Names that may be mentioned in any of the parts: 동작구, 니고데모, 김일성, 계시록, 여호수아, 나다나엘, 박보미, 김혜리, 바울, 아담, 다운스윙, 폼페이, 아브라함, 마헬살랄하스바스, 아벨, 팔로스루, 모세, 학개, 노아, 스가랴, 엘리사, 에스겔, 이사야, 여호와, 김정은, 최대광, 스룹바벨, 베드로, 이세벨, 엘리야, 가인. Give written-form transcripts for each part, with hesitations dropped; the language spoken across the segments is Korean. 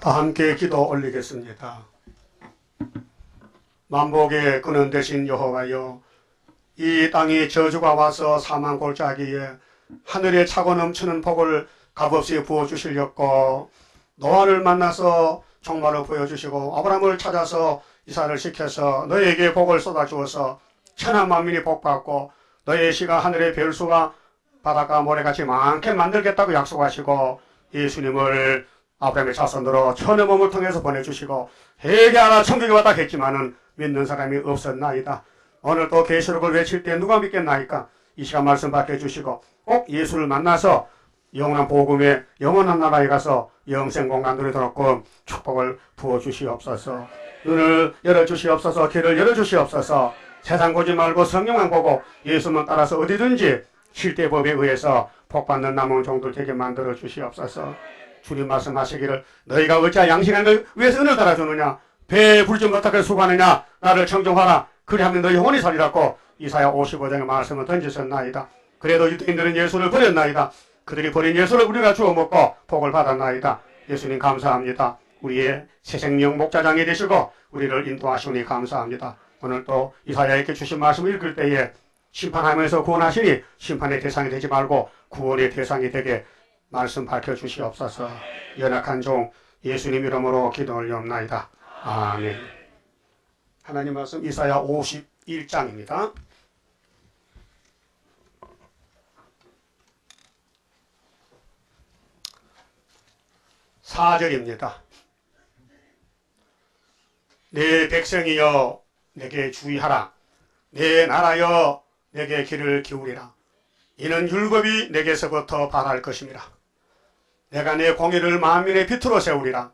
다 함께 기도 올리겠습니다. 만복의 근원 되신 여호와여, 이 땅이 저주가 와서 사망 골짜기에 하늘에 차고 넘치는 복을 값없이 부어주시렸고, 노아를 만나서 종말을 보여주시고 아브라함을 찾아서 이삭을 시켜서 너에게 복을 쏟아주어서 천하 만민이 복받고 너의 씨가 하늘의 별수가 바닷가 모래같이 많게 만들겠다고 약속하시고, 예수님을 아브라함의 자손으로 천의 몸을 통해서 보내주시고 회개 하라 천국에 왔다 했지만은 믿는 사람이 없었나이다. 오늘 또 계시록을 외칠 때 누가 믿겠나이까? 이 시간 말씀 받게해주시고 꼭 예수를 만나서 영원한 복음의 영원한 나라에 가서 영생공간 누리도록 축복을 부어주시옵소서. 눈을 열어주시옵소서. 귀를 열어주시옵소서. 세상 보지 말고 성령만 보고 예수만 따라서 어디든지 실대법에 의해서 복받는 남은 종들 되게 만들어 주시옵소서. 주님 말씀하시기를, 너희가 어찌 양심한 걸 위해서 은을 달아주느냐? 배에 불좀 어떻게 수고하느냐? 나를 청종하라. 그리하면 너희 영혼이 살리라고 이사야 55장의 말씀을 던지셨나이다. 그래도 유대인들은 예수를 버렸나이다. 그들이 버린 예수를 우리가 주워먹고 복을 받았나이다. 예수님 감사합니다. 우리의 새 생명 목자장이 되시고 우리를 인도하시니 감사합니다. 오늘 또 이사야에게 주신 말씀을 읽을 때에 심판하면서 구원하시니 심판의 대상이 되지 말고 구원의 대상이 되게 말씀 밝혀주시옵소서. 연약한 종 예수님 이름으로 기도 올리옵나이다. 아멘. 하나님 말씀 이사야 51장입니다. 사절입니다. 내 백성이여 내게 주의하라. 내 나라여 내게 귀를 기울이라. 이는 율법이 내게서부터 발할 것임이라. 내가 내 공의를 만민의 빛으로 세우리라.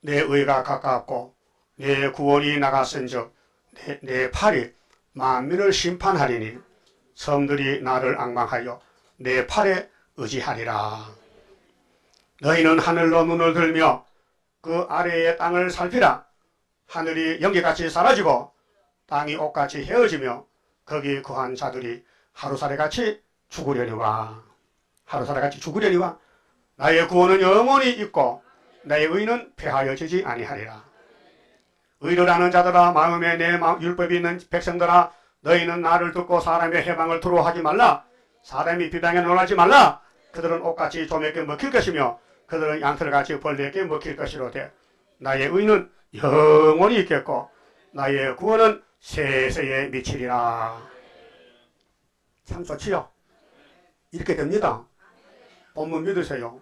내 의가 가까웠고 내 구원이 나갔은즉 내 팔이 만민을 심판하리니 섬들이 나를 앙망하여 내 팔에 의지하리라. 너희는 하늘로 눈을 들며 그 아래의 땅을 살피라. 하늘이 연기같이 사라지고 땅이 옷같이 헤어지며 거기 거한 자들이 하루살이같이 죽으려니와 나의 구원은 영원히 있고 나의 의는 폐하여지지 아니하리라. 의를 아는 자들아, 마음에 내 율법이 있는 백성들아, 너희는 나를 듣고 사람의 해방을 두려워하지 말라. 사람이 비방에 놀라지 말라. 그들은 옷같이 조매께 먹힐 것이며 그들은 양털같이 벌레에게 먹힐 것이로되 나의 의는 영원히 있겠고 나의 구원은 세세에 미치리라. 참 좋지요? 이렇게 됩니다. 본문 믿으세요.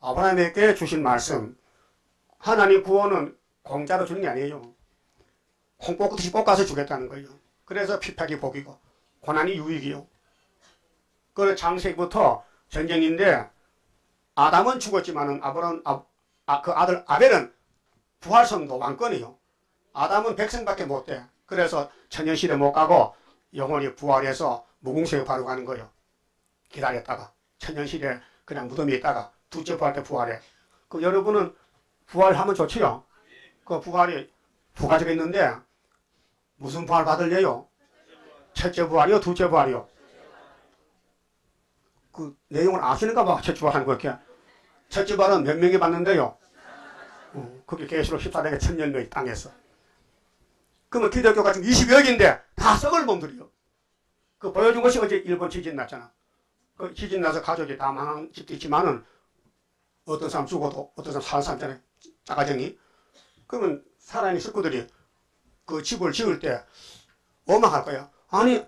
아브라함에게 주신 말씀, 하나님 구원은 공짜로 주는 게 아니에요. 홍보듯이 볶아서 주겠다는 거예요. 그래서 핍박이 복이고 고난이 유익이요. 그래서 창세기부터 전쟁인데 아담은 죽었지만은 그 아들 아벨은 부활선도 왕권이요. 아담은 백성밖에 못 돼. 그래서 천연시대 못 가고 영원히 부활해서 무궁세에 바로 가는 거예요. 기다렸다가 천연시대 그냥 무덤에 있다가 둘째 부활 때 부활해. 그 여러분은 부활하면 좋지요. 그 부활이 두 가지가 있는데 무슨 부활 받을래요? 첫째 부활이요, 둘째 부활이요. 그 내용을 아시는가 봐. 첫째 부활하는 거 이렇게. 첫째 부활은 몇 명이 받는데요? 그게 계시록 14장에 1000여 명이 땅에서. 그러면 기독교가 지금 20여 개인데 다 썩을 몸들이요. 그 보여준 것이 어제 일본 지진 났잖아. 그 지진 나서 가족이 다 망한 집도 있지만은 어떤 사람 죽어도 어떤 사람 사는 사람잖아요. 짜가정이. 그러면 살아있는 식구들이 그 집을 지을 때 원망할 거야. 아니,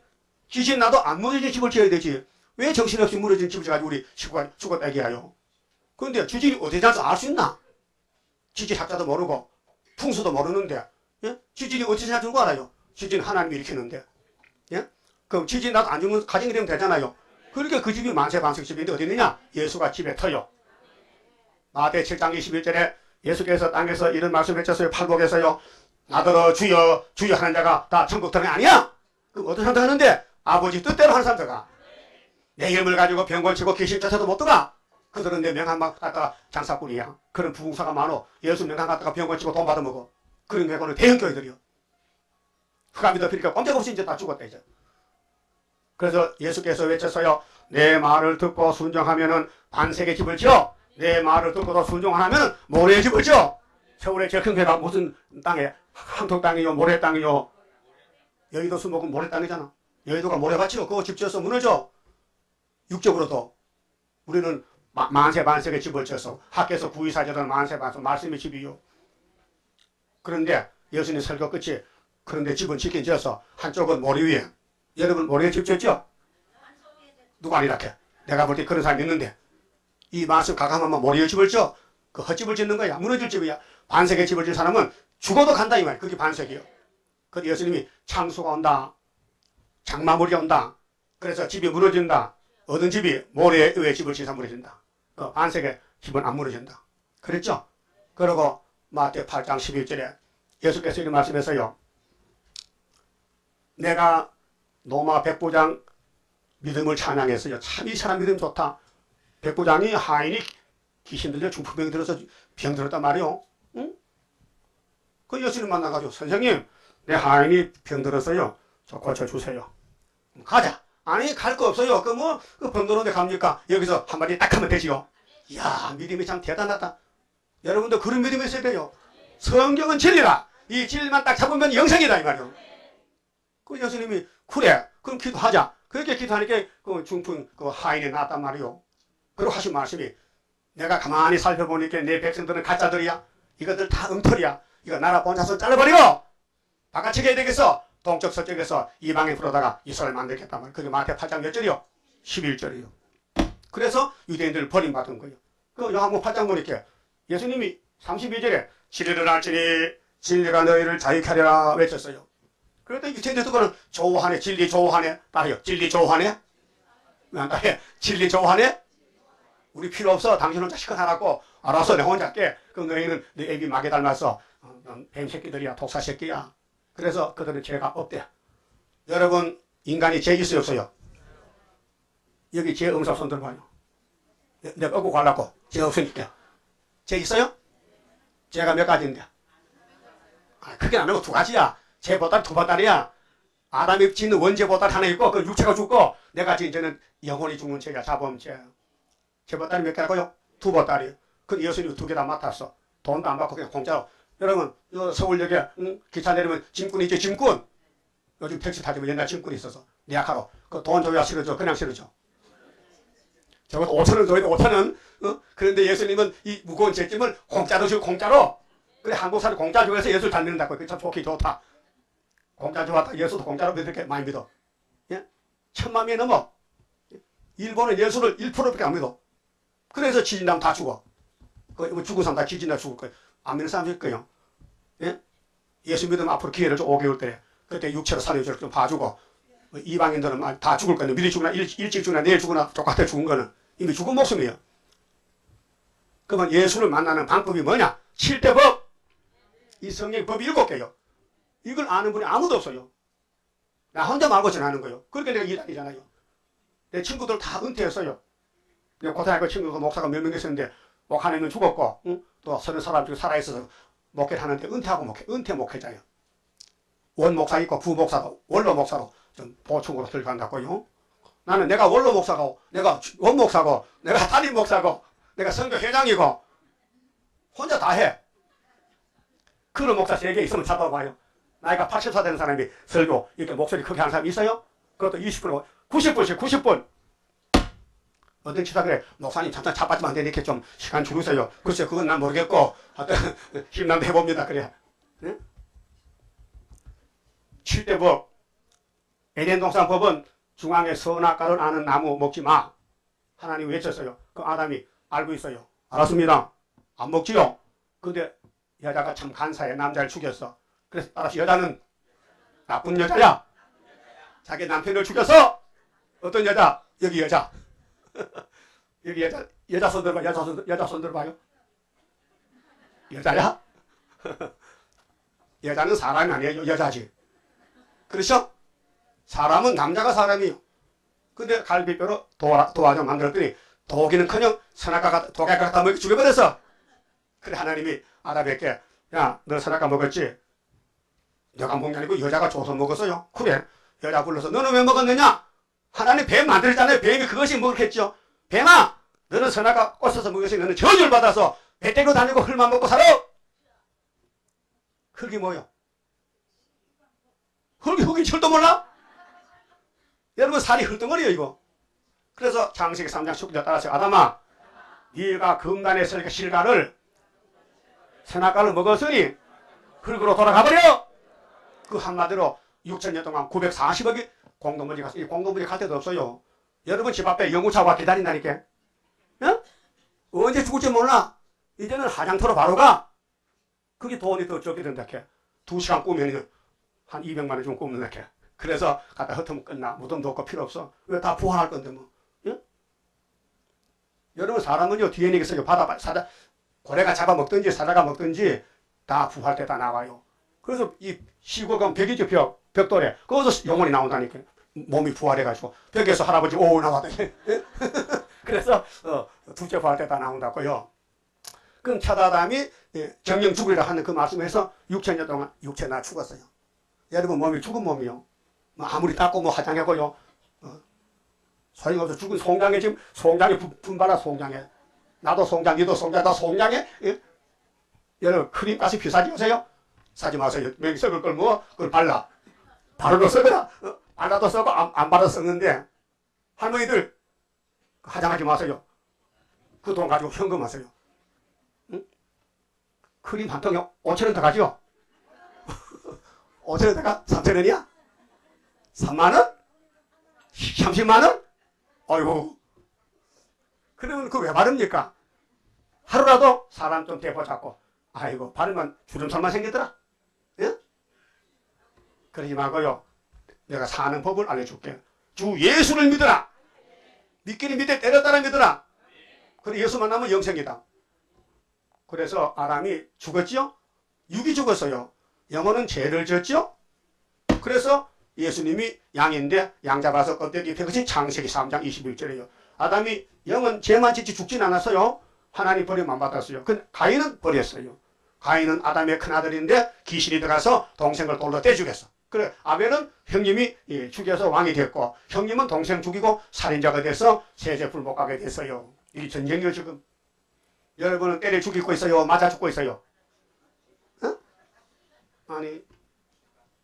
지진 나도 안 무너진 집을 지어야 되지. 왜 정신없이 무너진 집을 지어가지고 우리 식구가 죽었다 얘기해요. 그런데 지진이 어디 나서 알 수 있나? 지진 학자도 모르고 풍수도 모르는데, 예? 지진이 어찌 잘 들고 알아요? 지진 하나님이 일으키는데, 예? 그럼 지진 나도 안 죽으면 가정이 되면 되잖아요. 그러니까 그 집이 만세 반석집인데 어디 있느냐? 예수가 집에 터요. 마태 7장 21절에 예수께서 땅에서 이런 말씀을 외쳤어요. 팔복에서요. 나더러 주여 주여 하는 자가 다 천국 들어가 아니야. 그럼 어떤 사람도 하는데 아버지 뜻대로 하는 사람들 가. 내 이름을 가지고 병골치고 귀신 쫓아도 못 들어가. 그들은 내 명함 갖다가 장사꾼이야. 그런 부흥사가 많어. 예수 명함 갖다가 병원 치고 돈 받아먹어. 그런 경우는 대형교회들이요. 흑암이 덮이니까 꼼짝없이 이제 다 죽었다 이제. 그래서 예수께서 외쳤어요. 내 말을 듣고 순종하면은 반석의 집을 지어. 내 말을 듣고도 순종하면 모래의 집을 지어. 서울의 제일 큰 괴가 무슨 땅에? 함통 땅이요, 모래 땅이요. 여의도 수목은 모래 땅이잖아. 여의도가 모래밭이요. 그거 집 지어서 문을 줘. 육적으로도 우리는 만세 반석의 집을 지어서 학계에서 구이사절은 만세 반석 말씀의 집이요. 그런데 예수님 설교 끝이 그런데 집은 짓긴 지어서 한쪽은 모래 위에. 여러분 모래에 집 지었죠? 누가 아니라케. 내가 볼 때 그런 사람이 있는데 이 말씀 가감하면 모래에 집을 지어. 그 헛집을 짓는 거야. 무너질 집이야. 반석의 집을 질 사람은 죽어도 간다 이 말. 그게 반석이요. 그런데 예수님이 창수가 온다. 장마물이 온다. 그래서 집이 무너진다. 얻은 집이 모래에 의해 집을 지사 무너진다. 그 반석의 집은 안 무너진다. 그랬죠? 그러고 마태 8장 11절에 예수께서 이런 말씀했어요. 내가 노마 백부장 믿음을 찬양했어요. 참 이 사람 믿음 좋다. 백부장이 하인이 귀신 들려 중풍병이 들어서 병 들었단 말이요. 응? 그 예수님 만나가지고 선생님 내 하인이 병 들었어요. 저 고쳐주세요. 가자. 아니 갈 거 없어요. 그 뭐 그 번거로운데 갑니까? 여기서 한마디 딱 하면 되지요. 이야 믿음이 참 대단하다. 여러분도 그런 믿음이 있어야 돼요. 성경은 진리라. 이 진리만 딱 잡으면 영생이다 이 말이요. 그 예수님이 그래 그럼 기도하자. 그렇게 기도하니까 그 중풍 그 하인이 났단 말이요. 그리고 하신 말씀이 내가 가만히 살펴보니까 내 백성들은 가짜들이야. 이것들 다 엉터리야. 이거 나라 본사선 잘라버리고 바깥치게 해야 되겠어. 동쪽 서쪽에서 이방에 부르다가 이스라엘 만들겠단 말이야. 그게 마태 8장 몇 절이요? 11절이요. 그래서 유대인들을 버림받은 거예요. 그 요한복음 8장 보니까 예수님이 32절에 진리를 알지니 진리가 너희를 자유케 하리라 외쳤어요. 그랬더니 유대인들도 그는 조호하네. 진리 조호하네. 따라요. 진리 조호하네. 따라해. 진리 조호하네. 우리 필요 없어. 당신 혼자 시컷 하라고. 알아서 내가 혼자 할게. 그럼 너희는 내 애비 마귀 닮았어. 뱀 새끼들이야. 독사 새끼야. 그래서 그들은 죄가 없대. 여러분 인간이 죄 있어요 없어요? 여기 죄 음사 손 들어봐요. 내가 얻고 가려고. 죄 없으니까. 죄 있어요? 죄가 몇 가지인데? 아, 크게 나누고 두 가지야. 죄보다 두 바다리야. 아담이 짓는 원죄보다 하나 있고 그 육체가 죽고 내가 지은 죄는 영혼이 죽는 죄야. 자범죄. 제보따리 몇 개라고요? 두 보따리. 근데 예수님이 두 개 다 맡았어. 돈도 안 받고 그냥 공짜로. 여러분 서울역에 기차 내리면 짐꾼이 있지. 짐꾼. 요즘 택시 타지면 옛날 짐꾼이 있어서 예약하러. 그 돈 줘야 싫어져. 그냥 싫어져. 저거 5,000원 줘야 돼. 5,000원. 그런데 예수님은 이 무거운 죄짐을 공짜로 주고 공짜로. 그래 한국 사람 공짜 좋아해서 예수를 잘 믿는다고. 그게 참 좋긴 좋다. 공짜 좋았다. 예수도 공짜로 믿을게 많이 믿어. 예? 1000만 명이 넘어. 일본은 예수를 1%밖에 안 믿어. 그래서 지진나면 다 죽어. 그 죽은 사람 다 지진나 죽을 거예요. 안 믿는 사람일 거예요. 예? 예수 믿으면 앞으로 기회를 줘. 5개월 때에. 그때 육체로 살려줄 좀 봐주고. 이방인들은 다 죽을 거예요. 미리 죽으나 일찍 죽으나 내일 죽으나 똑같아 죽은 거는. 이미 죽은 목숨이에요. 그러면 예수를 만나는 방법이 뭐냐? 7대법. 이 성경의 법이 7개요. 이걸 아는 분이 아무도 없어요. 나 혼자 말고 전하는 거예요. 그렇게 내가 일하잖아요. 내 친구들 다 은퇴했어요. 고등학교 친구가 목사가 몇 명 있었는데 목사님은 죽었고 또 서른 사람 중에 살아있어서 목회를 하는데 은퇴하고 목회, 은퇴 목회자예요. 원 목사 있고 부 목사도 원로 목사로 좀 보충으로 들어간다고요. 나는 내가 원로 목사고 내가 원 목사고 내가 담임 목사고 내가 선교 회장이고 혼자 다 해. 그런 목사 3개 있으면 잡아봐요. 나이가 84 되는 사람이 설교 이렇게 목소리 크게 하는 사람이 있어요? 그것도 20분 90분씩 90분. 어떤 치다 그래. 목사님 잠깐 자빠지면 안 되니까 좀 시간 줄이세요. 글쎄 그건 난 모르겠고 하여튼 힘난다 해봅니다. 그래. 네? 7대법. 에덴 동산 법은 중앙에 선악과를 아는 나무 먹지 마. 하나님 외쳤어요. 그 아담이 알고 있어요. 알았습니다. 안 먹지요. 근데 여자가 참 간사해. 남자를 죽였어. 그래서 따라서 여자는 나쁜 여자야. 자기 남편을 죽여서 어떤 여자? 여기 여자. 여기 여자 손 들어봐. 여자 손 들어봐요. 여자야? 여자는 사람이 아니에요. 여자지. 그렇죠? 사람은 남자가 사람이에요. 근데 갈비뼈로 도화정 만들었더니 도기는커녕 선악과 도가 갖다 먹여 죽여버렸어. 그래 하나님이 아담에게 야 너 선악과 먹었지? 너가 먹냐니고 여자가 줘서 먹었어요. 그래 여자 불러서 너는 왜 먹었느냐? 하나님 뱀 만들었잖아요. 뱀이 그것이 뭐 그렇겠죠. 뱀아, 너는 선악과 꽂혀서 무엇이 너는 저주를 받아서 배때로 다니고 흙만 먹고 살아. 흙이 뭐요? 흙이 흙인 줄도 몰라? 여러분 살이 흙덩어리예요 이거. 그래서 창세기 3장 10절 따라서 아담아, 네가 근간에 서니까 실과를 선악과를 먹었으니 흙으로 돌아가버려. 그 한마디로 6천년 동안 940억이 공동묘지 갔어. 이 공동묘지 갈 데도 없어요. 여러분 집 앞에 영구차가 기다린다니까. 어? 언제 죽을지 몰라. 이제는 화장터로 바로 가. 그게 돈이 더 적게 된다. 2시간 꾸면 한 200만 원 좀 꾸면 이렇게. 그래서 갖다 흩으면 끝나. 무덤도 없고 필요 없어. 왜 다 부활할 건데 뭐. 예? 여러분 사람은요 DNA 있어요. 고래가 잡아먹든지 사자가 먹든지 다 부활 때다 나와요. 그래서 이 시골 가면 벽이죠 벽. 벽돌에. 거기서 영혼이 나온다니까. 몸이 부활해가지고 벽에서 할아버지 오우 나왔더니. 그래서 둘째 부활 때다 나온다고요. 그럼 차다담이 정령 죽으리라 하는 그 말씀에서 6천년 동안 육체나 죽었어요. 여러분 몸이 죽은 몸이요. 뭐 아무리 닦고 뭐 화장하고요. 소용없어. 죽은 송장에 지금 송장에 분발하 송장에. 나도 송장, 너도 송장, 나 송장에. 예? 여러분 크림가스 비싸지 마세요. 사지 마세요. 여기 썩을 걸 뭐 그걸 발라. 바로도 썩어라. 발라도 썩고 안 발라도 썩는데 할머니들 화장하지 마세요. 그 돈 가지고 현금하세요. 크림 한 통에 5,000원 더 가죠? 5,000원 더가 3,000원이야? 3만원? 30만원? 아이고. 그러면 그거 왜 바릅니까? 하루라도 사람 좀 대포 잡고, 아이고, 바르면 주름살만 생기더라. 예? 그러지 말고요. 내가 사는 법을 알려줄게. 주 예수를 믿어라. 믿기는 믿되 때렸다라 믿어라. 그래, 예수 만나면 영생이다. 그래서 아람이 죽었지요? 육이 죽었어요. 영혼은 죄를 지었지요? 그래서 예수님이 양인데 양 잡아서 껍데기 펴신 창세기 3장 21절이에요. 아담이 영은 죄만 짓지 죽진 않았어요. 하나님 버림 안 받았어요. 근데 가인은 버렸어요. 가인은 아담의 큰아들인데 귀신이 들어가서 동생을 돌로 떼죽였어. 그래 아벨은 형님이 죽여서 왕이 됐고 형님은 동생 죽이고 살인자가 돼서 세제불 못 가게 됐어요. 이게 전쟁이에요 지금. 여러분은 때려 죽이고 있어요? 맞아 죽고 있어요? 어? 아니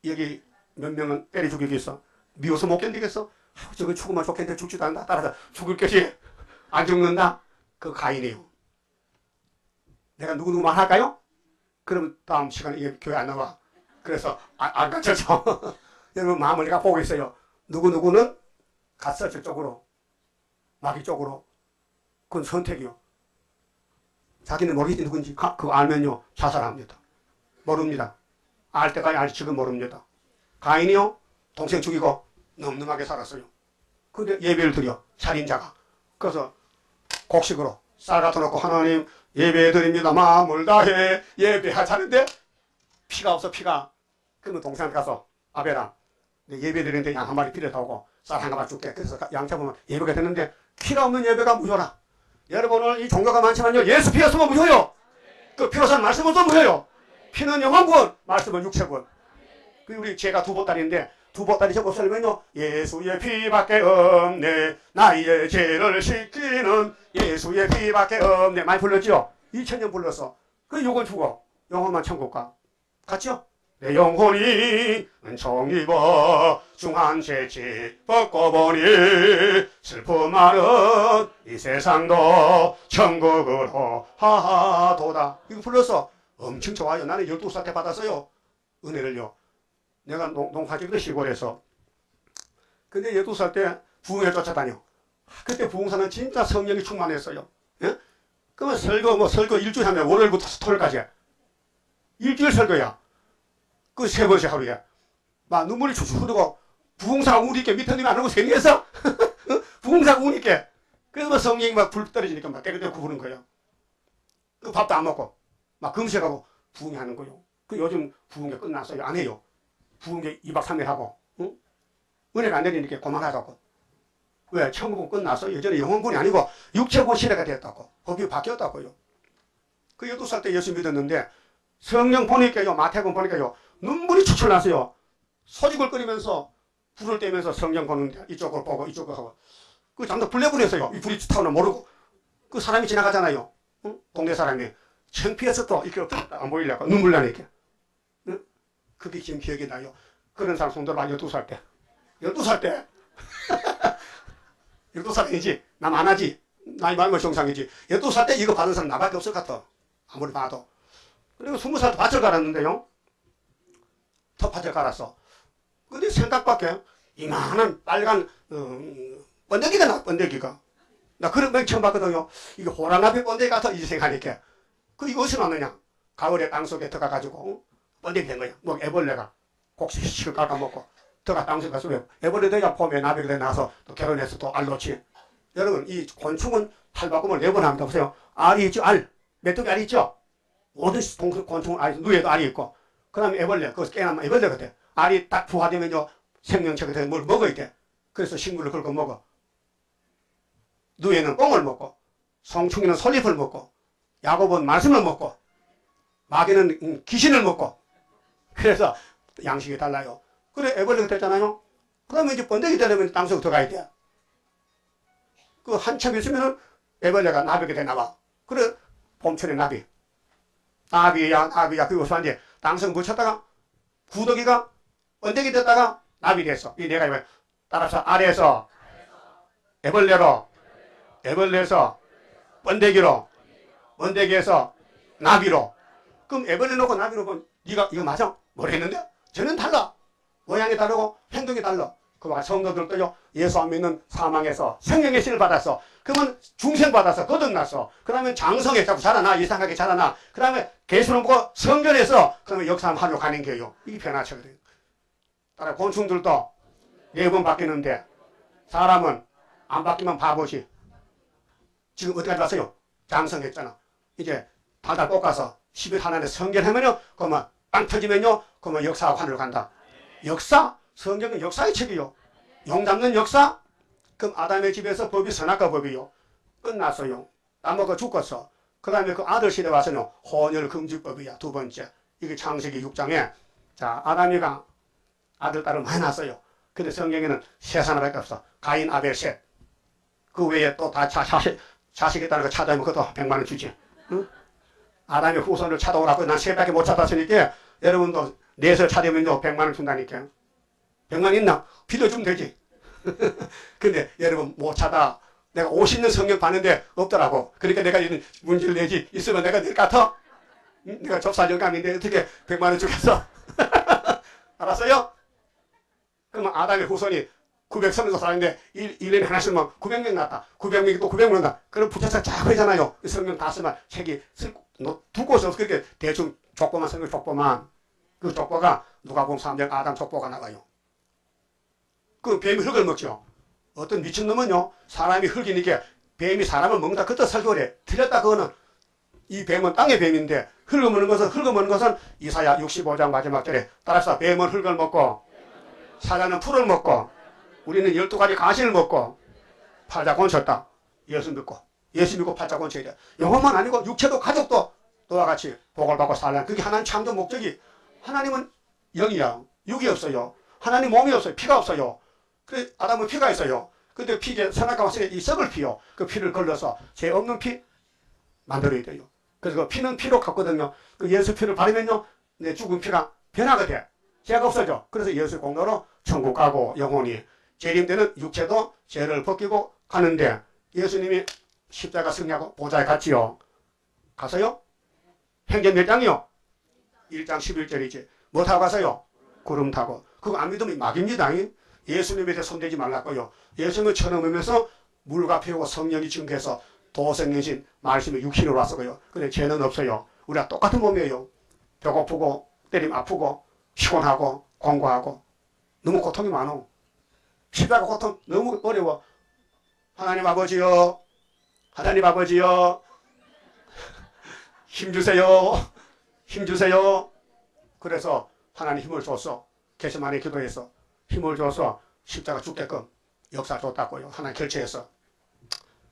여기 몇 명은 때려 죽이고 있어. 미워서 못 견디겠어? 아유, 저거 죽으면 좋겠는데 죽지도 않는다. 따라서 죽을 것이 안 죽는다? 그 가인이에요. 내가 누구누구 말할까요? 그럼 다음 시간에 교회 안 나와. 그래서 안 갇혀서 여러분 마음을 내가 보고 있어요. 누구누구는 갔어 저쪽으로. 마귀 쪽으로. 그건 선택이요. 자기는 모르겠지 누군지. 그거 알면요 자살합니다. 모릅니다. 알 때까지 알지 지금 모릅니다. 가인이요 동생 죽이고 늠름하게 살았어요. 근데 예배를 드려 살인자가. 그래서 곡식으로 쌀 갖다 놓고 하나님 예배 드립니다. 마음을 다해 예배하자는데 피가 없어 피가. 그러면 동생한테 가서 아벨아 예배 드리는데 양 한 마리 필요하다고 쌀 한 가마 줄게. 그래서 양 잡으면 예배가 되는데 피가 없는 예배가 무효라. 여러분 오늘 이 종교가 많지만요 예수 피 없으면 무효요. 그 피로선 말씀은 또 무효요. 피는 영원군 말씀은 육체군. 우리 제가 두보딸인데 두보딸이 저거 살면요 예수의 피밖에 없네 나의 죄를 씻기는 예수의 피밖에 없네 많이 불렀지요. 2000년 불렀어. 그 요건 죽어 영혼만 천국 가. 갔죠? 내 영혼이 은총 입어 중한 채찍 벗고 보니 슬픔만은 이 세상도 천국으로 하하도다. 이거 불러서 엄청 좋아요. 나는 12살 때 받았어요. 은혜를요. 내가 농사지거든 시골에서. 근데 12살 때 부흥회 쫓아다녀. 그때 부흥사는 진짜 성령이 충만했어요. 예? 그러면 설교 일주일 하면 월요일부터 토요일까지. 일주일 설교야. 그 세 번째 하루에 막 눈물이 축축 흐르고 부흥사가 우니까 미터님이 안 오고 세미해서 부흥사가 우니까 그래서 막 성령이 막 불 떨어지니까 막 때려대고 부는 거예요. 그 밥도 안 먹고 막 금식하고 부흥회 하는 거예요. 그 요즘 부흥회 끝났어요. 안 해요. 부흥회 2박 3일 하고 응? 은혜가 안 되니까 고만하다고. 왜? 천국은 끝났어요. 예전에 영혼군이 아니고 육체군 시대가 됐다고. 법이 바뀌었다고요. 그 12살 때 예수 믿었는데 성령 보니까요 마태복음 보니까요 눈물이 축출 났어요. 소직을 끓이면서 불을 떼면서 성경 보는데 이쪽을 보고 이쪽을 하고 그 잠도 블랙으로했어요. 이 불이 타오나 모르고 그 사람이 지나가잖아요. 응? 동네 사람이 창피해서 또 이렇게 안 보이려고 눈물 나니까. 응? 그게 지금 기억이 나요. 그런 사람 손들어봐. 12살 때. 12살 때? 12살이지. 남 안 하지. 나이 말면 정상이지. 12살 때 이거 받은 사람 나밖에 없을 것 같아. 아무리 봐도. 그리고 20살 때 밭을 갈았는데요. 텃밭을 갈았어. 근데 생각밖에 이만한 빨간 번데기가 나. 번데기가. 나 그런 거 처음 봤거든요. 이게 호랑나비 번데기 같아. 이 생각하니까. 그게 어디서 났느냐. 가을에 땅속에 들어가가지고 번데기 된 거야. 뭐 애벌레가. 곡식을 깎아먹고 들어가 땅속에 가서 애벌레들이야 봄에 나비가 나서 또 결혼해서 또 알 놓지. 여러분 이 곤충은 탈바꿈을 4번 합니다. 보세요. 알이 있죠. 알. 메뚜기 알이 있죠. 모든 곤충은 알이 있고 누에도 알이 있고 그 다음에 애벌레. 그거 깨나면 애벌레가 돼. 알이 딱 부화되면요 생명체가 돼서 뭘 먹어야 돼. 그래서 식물을 긁어 먹어. 누에는 꽁을 먹고 송충이는 솔잎을 먹고 야곱은 말씀을 먹고 마귀는 귀신을 먹고 그래서 양식이 달라요. 그래 애벌레가 됐잖아요. 그러면 이제 번데기 되려면 땅속에 들어가야 돼. 그 한참 있으면 애벌레가 나비가 되나 봐. 그래 봄철에 나비. 나비야 나비야 그리고 수한데 땅속 묻혔다가 구더기가 번데기 됐다가 나비 됐어. 이 내가 이거 따라서 아래에서 애벌레로 애벌레에서 번데기로 번데기에서 나비로. 그럼 애벌레 놓고 나비로 보면 네가 이거 맞아? 모르겠는데? 저는 달라. 모양이 다르고 행동이 달라. 그와 성도들도요. 예수 안 믿는 사망에서 생명의 신을 받았어. 그러면 중생 받았어. 거듭났어. 그러면 장성에 자꾸 자라나. 이상하게 자라나. 그 다음에 계시록 보고 성전에서 그러면 역사함 하러 가는 게요. 이게 변화체거든요. 따라 곤충들도 4번 바뀌는데 사람은 안 바뀌면 바보지. 지금 어디까지 왔어요? 장성했잖아. 이제 달달 볶아서 10일 하나에 성전하면요. 그러면 빵 터지면요. 그러면 역사와 하늘로 간다. 역사? 성경은 역사의 책이요. 용 잡는 역사? 그럼 아담의 집에서 법이 선악과 법이요. 끝났어요. 따먹어 죽었어. 그 다음에 그 아들 시대 와서는 혼혈금지법이야. 2번째. 이게 창세기 6장에 자 아담이가 아들 딸을 많이 낳았어요. 근데 성경에는 셋 하나밖에 없어. 가인, 아벨, 셋. 그 외에 또 다 자식이 있다는 거 찾아오면 그것도 100만 원 주지. 응? 아담의 후손을 찾아오라고 난 셋밖에 못 찾았으니까 여러분도 넷을 찾으면요 100만 원 준다니까. 100만 있나? 빌려주면 되지. 근데 여러분 못 찾아. 내가 50년 성경 봤는데 없더라고. 그러니까 내가 이런 문제를 내지. 있으면 내가 될 것 같아? 내가 접사정감인데 어떻게 100만 원 주겠어? 알았어요? 그러면 아담의 후손이 934인데 1년에 하나씩만 900명 났다. 900명이 또 900명 났다. 그럼 부채사 자꾸 하잖아요. 성경 다 쓰면 책이 두고서 그렇게 대충 족보만 성경 족보만. 그 족보가 누가복음 3장 아담 족보가 나와요. 그 뱀이 흙을 먹죠. 어떤 미친놈은요. 사람이 흙이니까 뱀이 사람을 먹는다. 그때 설교래. 틀렸다. 그거는 이 뱀은 땅의 뱀인데 흙을 먹는 것은 이사야 65장 마지막 절에 따라서 뱀은 흙을 먹고 사자는 풀을 먹고 우리는 12가지 가시를 먹고 팔자권 쳤다. 예수 믿고. 예수 믿고 팔자권 쳐야 돼. 영혼만 아니고 육체도 가족도 너와 같이 복을 받고 살라. 그게 하나님 창조 목적이. 하나님은 영이야. 육이 없어요. 하나님 몸이 없어요. 피가 없어요. 그래, 아담은 피가 있어요. 근데 피, 이제, 선악과 왔으니 이 썩을 피요. 그 피를 걸러서, 죄 없는 피, 만들어야 돼요. 그래서 그 피는 피로 같거든요. 그 예수 피를 바르면요, 내 죽은 피가 변화가 돼. 죄가 없어져. 그래서 예수의 공로로 천국 가고, 영혼이. 재림되는 육체도 죄를 벗기고 가는데, 예수님이 십자가 승리하고 보좌에 갔지요. 가서요? 행전 몇 장이요? 1장 11절이지. 뭐 타고 가서요? 구름 타고. 그거 안 믿으면 막입니다. 예수님에 대해 손대지 말라고요. 예수님을 쳐넘으면서 물과 피우고 성령이 증거해서 도생이신 말씀이 육신으로 왔어요. 근데 죄는 없어요. 우리가 똑같은 몸이에요. 배고프고 때리면 아프고 피곤하고 권고하고 너무 고통이 많아. 십자가 고통 너무 어려워. 하나님 아버지요. 하나님 아버지요. 힘주세요. 힘주세요. 그래서 하나님 힘을 줬어. 개시만에 기도해서 힘을 줘서 십자가 죽게끔 역사 줬다고요. 하나님 결제해서.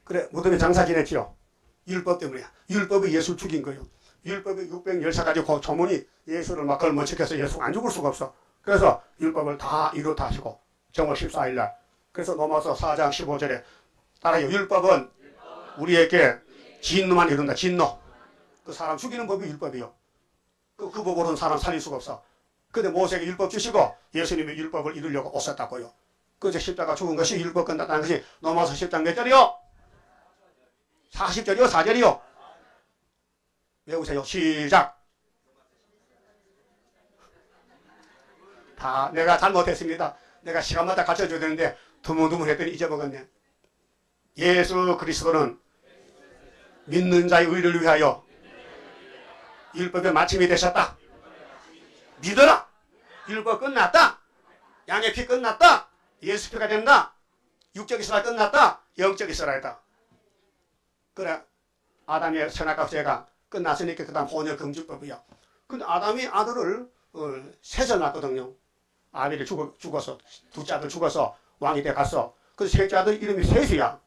그래 무덤에 장사 지냈지요. 율법 때문이야. 율법이 예수 죽인 거예요. 율법이 614가지 그 조문이 예수를 막 걸머치켜서 예수가 안 죽을 수가 없어. 그래서 율법을 다 이루다 하시고 정월 14일날. 그래서 로마서 4장 15절에 따라요. 율법은 우리에게 진노만 이룬다. 진노. 그 사람 죽이는 법이 율법이요. 그 법으로는 사람 살릴 수가 없어. 근데 모세에게 율법 주시고 예수님이 율법을 이루려고 오셨다고요. 그제 십자가 죽은 것이 율법 끝났다는 것이 로마서 10장 몇 절이요? 40절이요? 4절이요? 외우세요. 시작. 다 내가 잘못했습니다. 내가 시간마다 가르쳐줘야 되는데 드문드문 했더니 잊어먹었네. 예수 그리스도는 믿는 자의 의를 위하여 율법의 마침이 되셨다. 믿어라. 율법 끝났다. 양의 피 끝났다. 예수 피가 된다. 육적 이스라엘 끝났다. 영적 이스라엘이다. 그래. 아담의 선악과 죄가 끝났으니까 그 다음 혼혈금지법이야. 근데 아담이 아들을 셋을 낳았거든요. 아벨이 죽어서 둘째 아들 죽어서 왕이 돼갔어. 그 셋째 아들 이름이 셋이야.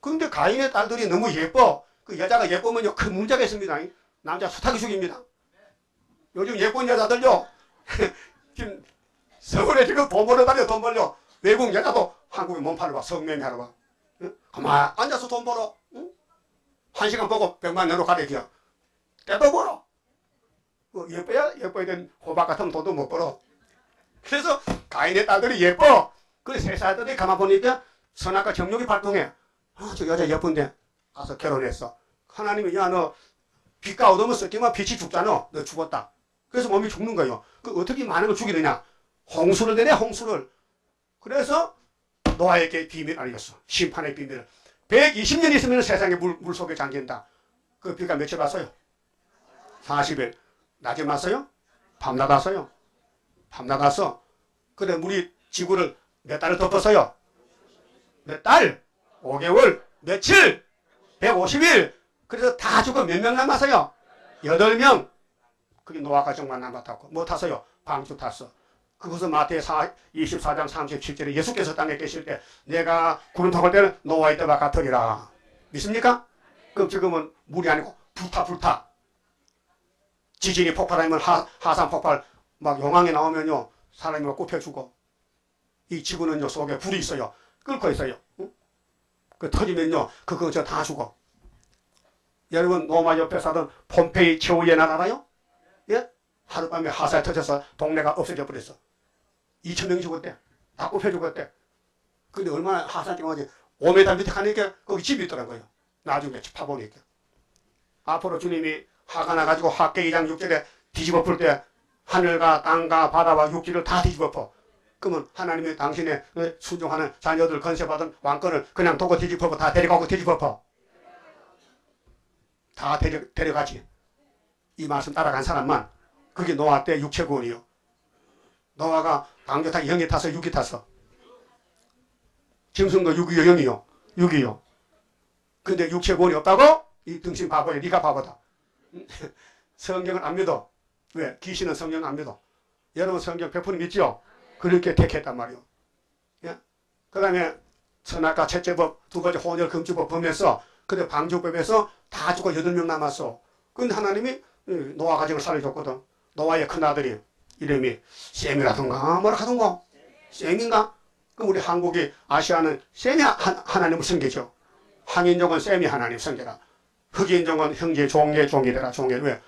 그런데 가인의 딸들이 너무 예뻐. 그 여자가 예쁘면요 큰 문제가 있습니다. 남자 숱하게 죽입니다. 요즘 예쁜 여자들요 지금 서울에 지금 돈 벌러 다녀. 돈 벌려. 외국 여자도 한국에 몸팔러 봐. 성매매하러 봐. 응? 가만 앉아서 돈 벌어. 응? 1시간 보고 100만 내로 가래기야. 때도 벌어. 예뻐야 된 호박 같으면 돈도 못 벌어. 그래서 가인의 딸들이 예뻐. 그 세 아들이 가만 보니까 선악과 정욕이 발동해. 아, 저 여자 예쁜데 가서 결혼했어. 하나님이 야 너 빛과 어둠을 섞이면 빛이 죽잖아. 너 죽었다. 그래서 몸이 죽는 거예요. 그 어떻게 많으면 죽이느냐. 홍수를 내네. 홍수를. 그래서 노아에게 비밀 알렸어. 심판의 비밀을. 120년 있으면 세상에 물 속에 잠긴다. 그 비가 며칠 왔어요? 40일. 낮에 왔어요? 밤낮 왔어요? 밤낮 왔어. 그래 물이 지구를 몇 달을 덮었어요? 몇 달? 5개월? 며칠? 150일? 그래서 다 죽어 몇 명 남았어요? 8명. 그게 노아 가정만 남았다고. 뭐 탔어요? 방주 탔어. 그것은 마태 24장 37절에 예수께서 땅에 계실 때 내가 구름 타고 올 때는 노아의 때와 같으리라. 믿습니까? 그럼 지금은 물이 아니고 불타. 지진이 폭발하면 하산 폭발 막 용왕에 나오면요 사람이 막 굽혀 죽어. 이 지구는요 속에 불이 있어요. 끓고 있어요. 응? 그 터지면요 그거 저 다 죽어. 여러분 로마 옆에 사던 폼페이 최후의 날 알아요? 예? 하룻밤에 화산이 터져서 동네가 없어져 버렸어. 2,000명이 죽었대. 다 굽혀 죽었대. 근데 얼마나 화산이 와지 5m 밑에 가니까 거기 집이 있더라고요. 나중에 파보니까. 앞으로 주님이 화가 나가지고 학계 2장 6절에 뒤집어 풀 때 하늘과 땅과 바다와 육지를 다 뒤집어 퍼. 그러면 하나님이 당신의 순종하는 자녀들 건세받은 왕권을 그냥 두고 뒤집어 퍼. 다 데려가고 뒤집어 퍼. 다 데려가지. 이 말씀 따라간 사람만. 그게 노아 때 육체구원이요. 노아가 방주 타기 영이 타서 육이 타서. 짐승도 육이요 영이요. 육이요. 근데 육체구원이 없다고? 이 등신 바보야. 네가 바보다. 성경을 안 믿어. 왜? 귀신은 성경을 안 믿어. 여러분 성경 100% 믿죠? 그렇게 택했단 말이요. 예? 그 다음에 선악과 채째법, 두 번째 혼혈 금지법 범했어. 근데 방주법에서 다 죽어 8명 남았어. 근데 하나님이 노아 가정을 살려줬거든. 노아의 큰아들이 이름이 셈이라든가 뭐라 하던가. 셈인가? 그럼 우리 한국이 아시아는 셈이 하나님을 섬기죠. 한인종은 셈이 하나님 섬기라. 흑인종은 형제 종의 종이 되라. 종의. 왜?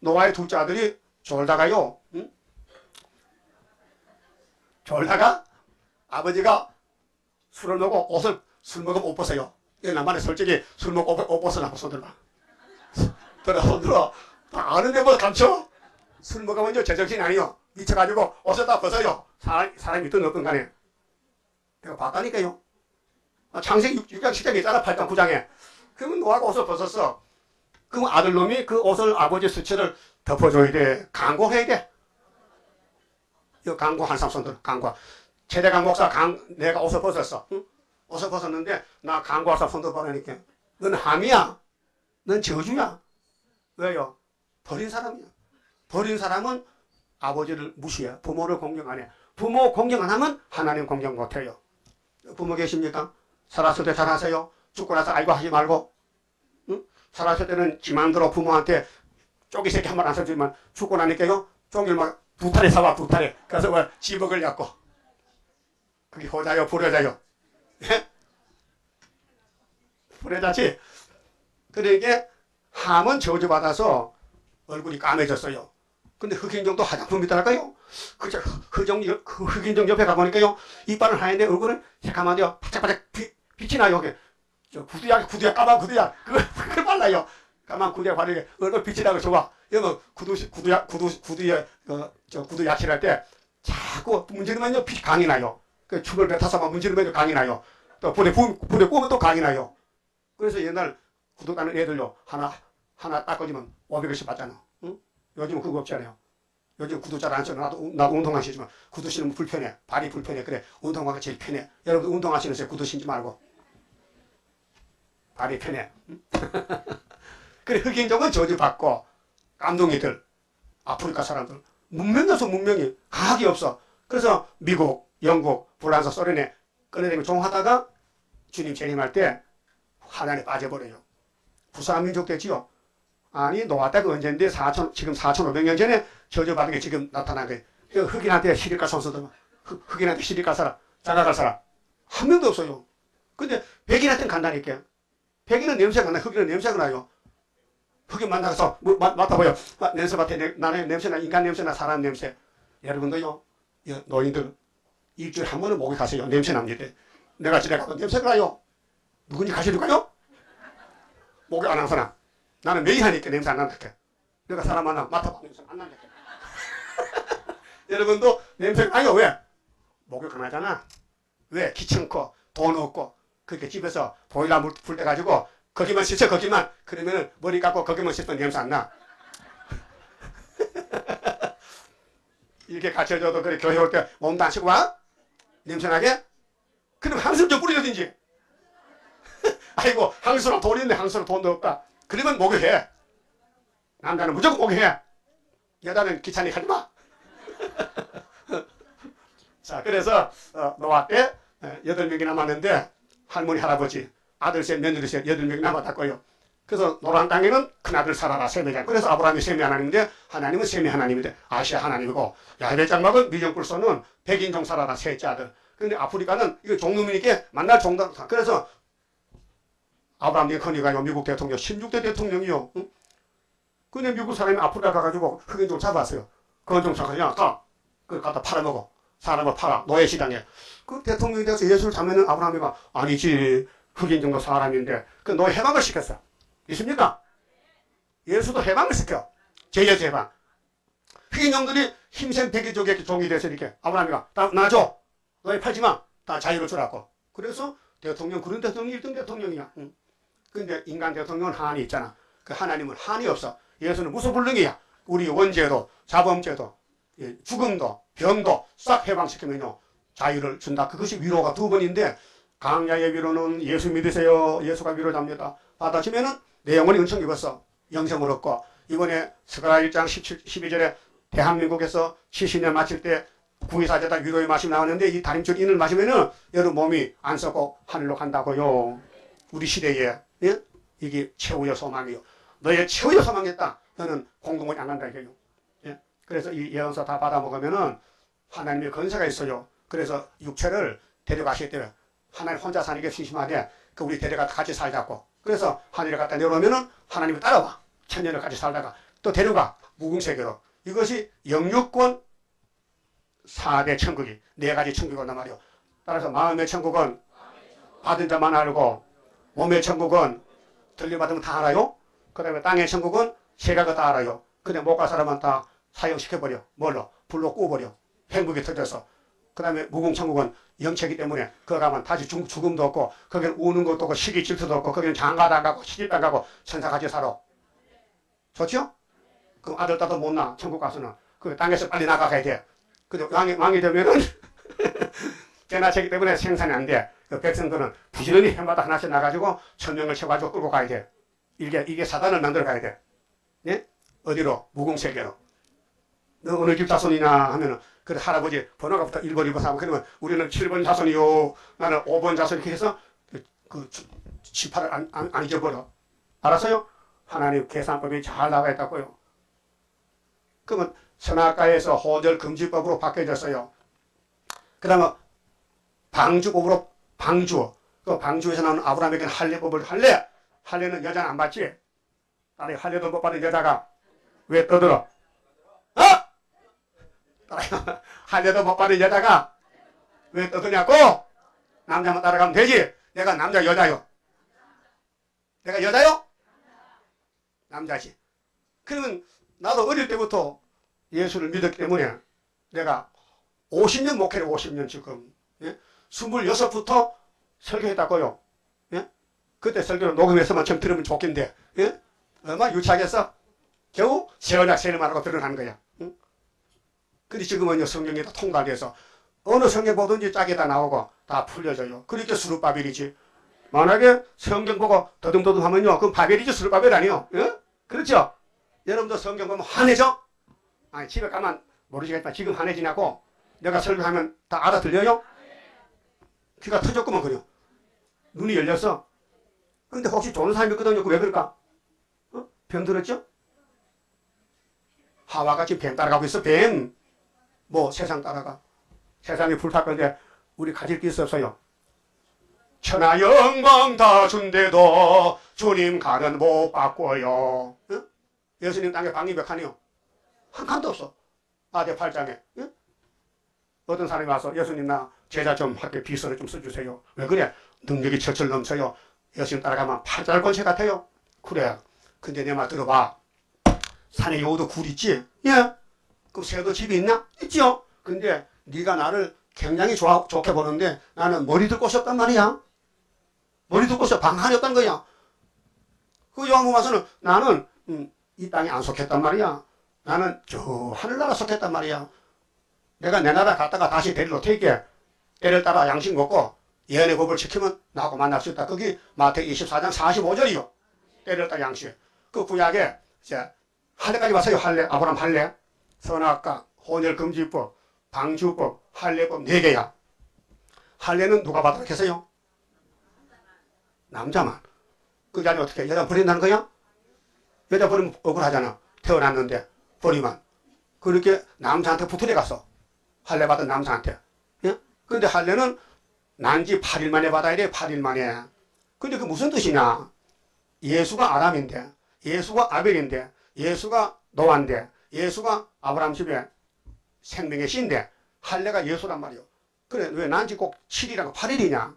노아의 둘째 아들이 졸다가요. 응? 졸다가 아버지가 술을 먹고 옷을 술 먹으면 옷 벗어요. 남한에 솔직히 술 먹고 옷 벗어나고 손들어. 손들어. 다 아는데 뭐 감춰? 술 먹으면 제정신 아니요. 미쳐가지고 옷을 다 벗어요. 사람이 있든 없든 간에. 내가 봤다니까요. 창세기 6장 7장에 있잖아. 8장 9장에. 그러면 노아가 옷을 벗었어. 그럼 아들놈이 그 옷을 아버지 수치를 덮어줘야 돼. 강구해야 돼. 이 강구한 사람 손들어. 강구. 최대광 목사 내가 옷을 벗었어. 응? 옷을 벗었는데 나 강구한 사람 손들어 보라니까. 넌 함이야. 넌 저주야. 왜요? 버린 사람이야. 버린 사람은 아버지를 무시해. 부모를 공경 안 해. 부모 공경 안 하면 하나님 공경 못해요. 부모 계십니까? 살았을 때 잘하세요. 죽고 나서 알고 하지 말고. 응? 살았을 때는 지만들어 부모한테 쪼기 새끼 한 번 안 써주지만 죽고 나니까요. 종일 막 두 탈에 사와 두 탈에. 그래서 막 집어걸렸고 그게 호자요 불효자요? 불효자지. 그러니까 함은 저주받아서 얼굴이 까매졌어요. 근데 흑인종도 화장품이더라고요. 그저 흑인종 옆에 가보니까요, 이빨은 하얀데 얼굴은 새까만데요, 바짝바짝 빛이 나요. 여기 저 구두야 까만 구두야 그걸 발라요. 까만 구두야 바르게 얼굴 빛이 나고 좋아. 여러분 구두에 저 구두 약실할 때 자꾸 문지르면요 강이 나요. 그 춤을 뱉어서만 문지르면요 강이 나요. 또 불에 꼽으면 또 강이 나요. 그래서 옛날 구두 까는 애들요 하나 닦아주면 500원씩 받잖아. 응? 요즘은 그거 없잖아요. 요즘 구두 잘 안 써. 나도 운동화 신으면 구두 신으면 불편해. 발이 불편해. 그래 운동화가 제일 편해. 여러분들 운동화 신으세요. 구두 신지 말고. 발이 편해. 응? 그래 흑인종은 저주받고 깜둥이들 아프리카 사람들 문명에서 문명이 각이 없어. 그래서 미국, 영국, 불란서, 소련에 끌어내고 종하다가 주님 재림할 때 하단에 빠져버려요. 부사민족 됐지요. 아니 노아때가 언젠데 지금 4,500년 전에 저주받은 게 지금 나타난 거예요. 흑인한테 시립가 선수들 흑인한테 시립가 사람 장가갈 사람 한 명도 없어요. 근데 백인한테는 간다니까. 백인은 냄새가 나. 흑인은 냄새가 나요. 흑인 만나서 맡아봐요. 냄새 맡아. 나는 냄새나 인간 냄새나 사람 냄새. 여러분도요 노인들 일주일에 한 번은 목에 가세요. 냄새 납니다. 내가 지나가면 냄새가 나요. 누군지 가실까요? 목에 안 한 사람. 나는 매일 하니까 냄새 안 난다니까. 내가 사람 만나 맡아봐. 냄새 안 난다니까. 여러분도 냄새가 나요. 왜? 목욕 안 하잖아. 왜? 귀찮고 돈 없고. 그렇게 집에서 보일러 물 불때가지고 거기만 씻어 거기만. 그러면은 머리 깎고 거기만 씻으면 냄새 안 나. 이렇게 갇혀줘도 그래 교회 올 때 몸도 안 씻고 와? 냄새나게? 그럼 항상 좀 뿌려든지. 아이고 항수로 돈 있네. 항수로 돈도 없다. 그러면 목욕해. 남자는 무조건 목욕해. 여자는 귀찮으니까 하지 마. 자, 그래서 노아 때 8명이 남았는데 할머니 할아버지 아들 셋 며느리 셋 8명이 남았다고요. 그래서 노란 땅에는 큰아들 사라라 세메장. 그래서 아브라함이 세미 하나님인데 하나님은 세미 하나님인데 아시아 하나님이고 야훼 장막은 미정불소는 백인종 사라라 셋째 아들. 그런데 아프리카는 이거 종놈이니까 만날 종다. 그래서 아브라함 링컨이가요 미국 대통령 16대 대통령이요. 응? 근데 미국 사람이 아프리카 가가지고 흑인 좀 잡았어요. 그건 좀 잠깐 아까 그걸 갖다 팔아먹어. 사람을 팔아 노예 시장에. 그 대통령이 돼서 예수를 잡으면 아브라함이 막 아니지 흑인 정도 사람인데 그 노예 해방을 시켰어. 있습니까? 예수도 해방을 시켜. 제2의 해방. 흑인 정들이 힘센 백인족의 종이 돼서 이렇게 아브라함이가 나 줘. 너희 팔지 마. 다 자유를 주라고. 그래서 대통령 그런 대통령이 1등 대통령이야. 응. 근데 인간 대통령은 한이 있잖아. 그 하나님은 한이 없어. 예수는 무슨 불능이야. 우리 원죄도 자범죄도 죽음도 병도 싹 해방시키면요 자유를 준다. 그것이 위로가 두 번인데 강야의 위로는 예수 믿으세요. 예수가 위로잡니다. 받아주면은 내 영혼이 은총 입었어. 영생을 얻고 이번에 스가랴 1장 12절에 대한민국에서 70년 마칠 때 구의사제단 위로의 마시 나왔는데 이 다림줄 인을 마시면은 여러분 몸이 안 썩고 하늘로 간다고요. 우리 시대에 예? 이게 최후의 소망이요. 너의 최후의 소망이었다. 너는 공동원이 안 간다 이거요. 예? 그래서 이 예언서 다 받아 먹으면은 하나님의 권세가 있어요. 그래서 육체를 데려가시기 때문에 하나님 혼자 사는 게 심심하게 그 우리 데려가서 같이 살자고. 그래서 하늘에 갖다 내려오면은 하나님이 따라와. 천년을 같이 살다가 또 데려가 무궁세계로. 이것이 영육권 4대 천국이 4가지 천국이 온단 말이요. 따라서 마음의 천국은 받은 자만 알고 몸의 천국은 들려받으면 다 알아요. 그 다음에 땅의 천국은 세각을 다 알아요. 근데 못 갈 사람은 다 사형시켜버려. 뭘로? 불로 구워버려. 행복이 터져서. 그 다음에 무궁천국은 영체이기 때문에 거기 가면 다시 죽음도 없고 거기는 우는 것도 없고 시기 질투도 없고 거기는 장가도 안 가고 시집도 안 가고 천사같이 살아. 좋죠? 그럼 아들 따도 못 낳아. 천국 가서는. 그 땅에서 빨리 나가야 돼. 근데 왕이 되면은 개나체기 때문에 생산이 안 돼. 그 백성들은 부지런히 해마다 하나씩 나가지고 천명을 채워가지고 끌고 가야 돼. 이게 사단을 만들어 가야 돼. 예? 어디로? 무궁세계로. 너 어느 집 자손이냐 하면은 그래 할아버지 번호가부터 1번 2번 3번. 그러면 우리는 7번 자손이요. 나는 5번 자손 이렇게 해서 그 지파를 안 잊어버려. 알았어요? 하나님 계산법이 잘 나가 있다고요. 그러면 선악과에서 호절 금지법으로 바뀌어졌어요. 그 다음에 방주곡으로 방주어. 그 방주에서 나오는 아브라함에게는 할례법을 할례. 할례는 여자는 안 받지. 아니 할례도 못 받은 여자가 왜 떠들어? 어? 할례도 못 받은 여자가 왜 떠드냐고? 남자만 따라가면 되지. 내가 남자 여자요. 내가 여자요? 남자지. 그러면 나도 어릴 때부터 예수를 믿었기 때문에 내가 50년 목회를 50년 지금 예? 26부터 설교했다고요. 예? 그때 설교를 녹음해서만 좀 들으면 좋겠는데 예? 얼마 유치하겠어? 겨우 새언약 세례만하고 드러난 거야. 응? 근데 지금은요 성경이 다 통달돼서 어느 성경 보든지 짝이 다 나오고 다 풀려져요. 그러니까 스룹바벨이지. 만약에 성경 보고 더듬더듬 하면요 그건 바벨이지 스룹바벨 아니요. 예? 그렇죠? 여러분도 성경 보면 환해져? 아니 집에 가면 모르시겠지만 지금 환해지냐고. 내가 설교하면 다 알아들려요? 귀가 터졌구만 그래요. 눈이 열렸어. 근데 혹시 좋은 사람이 있거든요. 그 왜 그럴까? 어? 병 들었죠? 하와가 지금 뱀 따라가고 있어. 뱀. 뭐 세상 따라가. 세상이 불탈 건데 우리 가질 게 있었어요. 천하 영광 다 준대도 주님 가는 못 바꿔요. 어? 예수님 땅에 방이 몇 칸이요? 한 칸도 없어. 아대 팔장에. 어? 어떤 사람이 와서 예수님 나 제자 좀 학교 비서를 좀 써주세요. 왜 그래? 능력이 철철 넘쳐요. 예수님 따라가면 팔자를 권세 같아요. 그래. 근데 내 말 들어봐. 산에 여우도 굴 있지? 예. 그럼 새도 집이 있나? 있지요. 근데 네가 나를 굉장히 좋게 보는데 나는 머리 들 곳이 없단 말이야. 머리 들 곳이 방한이 없단 거야. 그 요한복음 와서는 나는 이 땅에 안 속했단 말이야. 나는 저 하늘나라 속했단 말이야. 내가 내 나라 갔다가 다시 데리러 테게 때를 따라 양식 먹고 예언의 법을 지키면 나하고 만날 수 있다. 거기 마태기 24장 45절이요. 때를 따라 양식. 그 구약에 이제 할례까지 왔어요. 할례. 아브라함 할례. 선악과 혼혈금지법, 방주법, 할례법 4개야. 할례는 누가 받도록 했어요? 남자만. 그 자리 어떻게 해? 여자 버린다는 거야? 여자 버리면 억울하잖아. 태어났는데 버리면. 그렇게 남자한테 부풀려 갔어. 할례 받은 남자한테. 예? 근데 할례는 난지 8일 만에 받아야 돼. 8일 만에. 근데 그 무슨 뜻이냐? 예수가 아담인데, 예수가 아벨인데, 예수가 노아인데, 예수가 아브라함 집에 생명의 씨인데 할례가 예수란 말이요. 그래 왜 난지 꼭 7일이라고 8일이냐?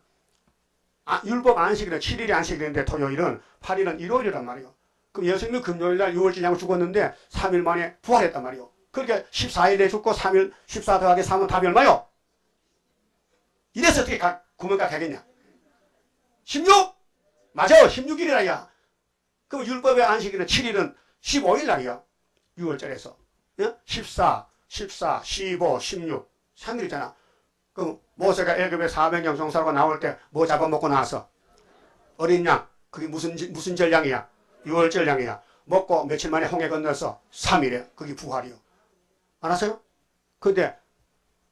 아, 율법 안식일은 7일이 안식일인데 토요일은 8일은 일요일이란 말이요. 그럼 예수님이 금요일날 6월절이냐고 죽었는데 3일 만에 부활했단 말이요. 그러니까 14일에 죽고 3일, 14 더하기 3은 답이 얼마요? 이래서 어떻게 구멍가 가겠냐? 16? 맞아, 16일이라, 야. 그럼 율법의 안식일은 7일은 15일날이야. 6월절에서. 예? 14, 15, 16. 3일이잖아. 그럼 모세가 애굽의 400명 종살고 나올 때 뭐 잡아먹고 나왔어? 어린 양. 그게 무슨 절량이야? 6월절 양이야. 먹고 며칠 만에 홍해 건너서 3일에. 그게 부활이요. 알았어요? 근데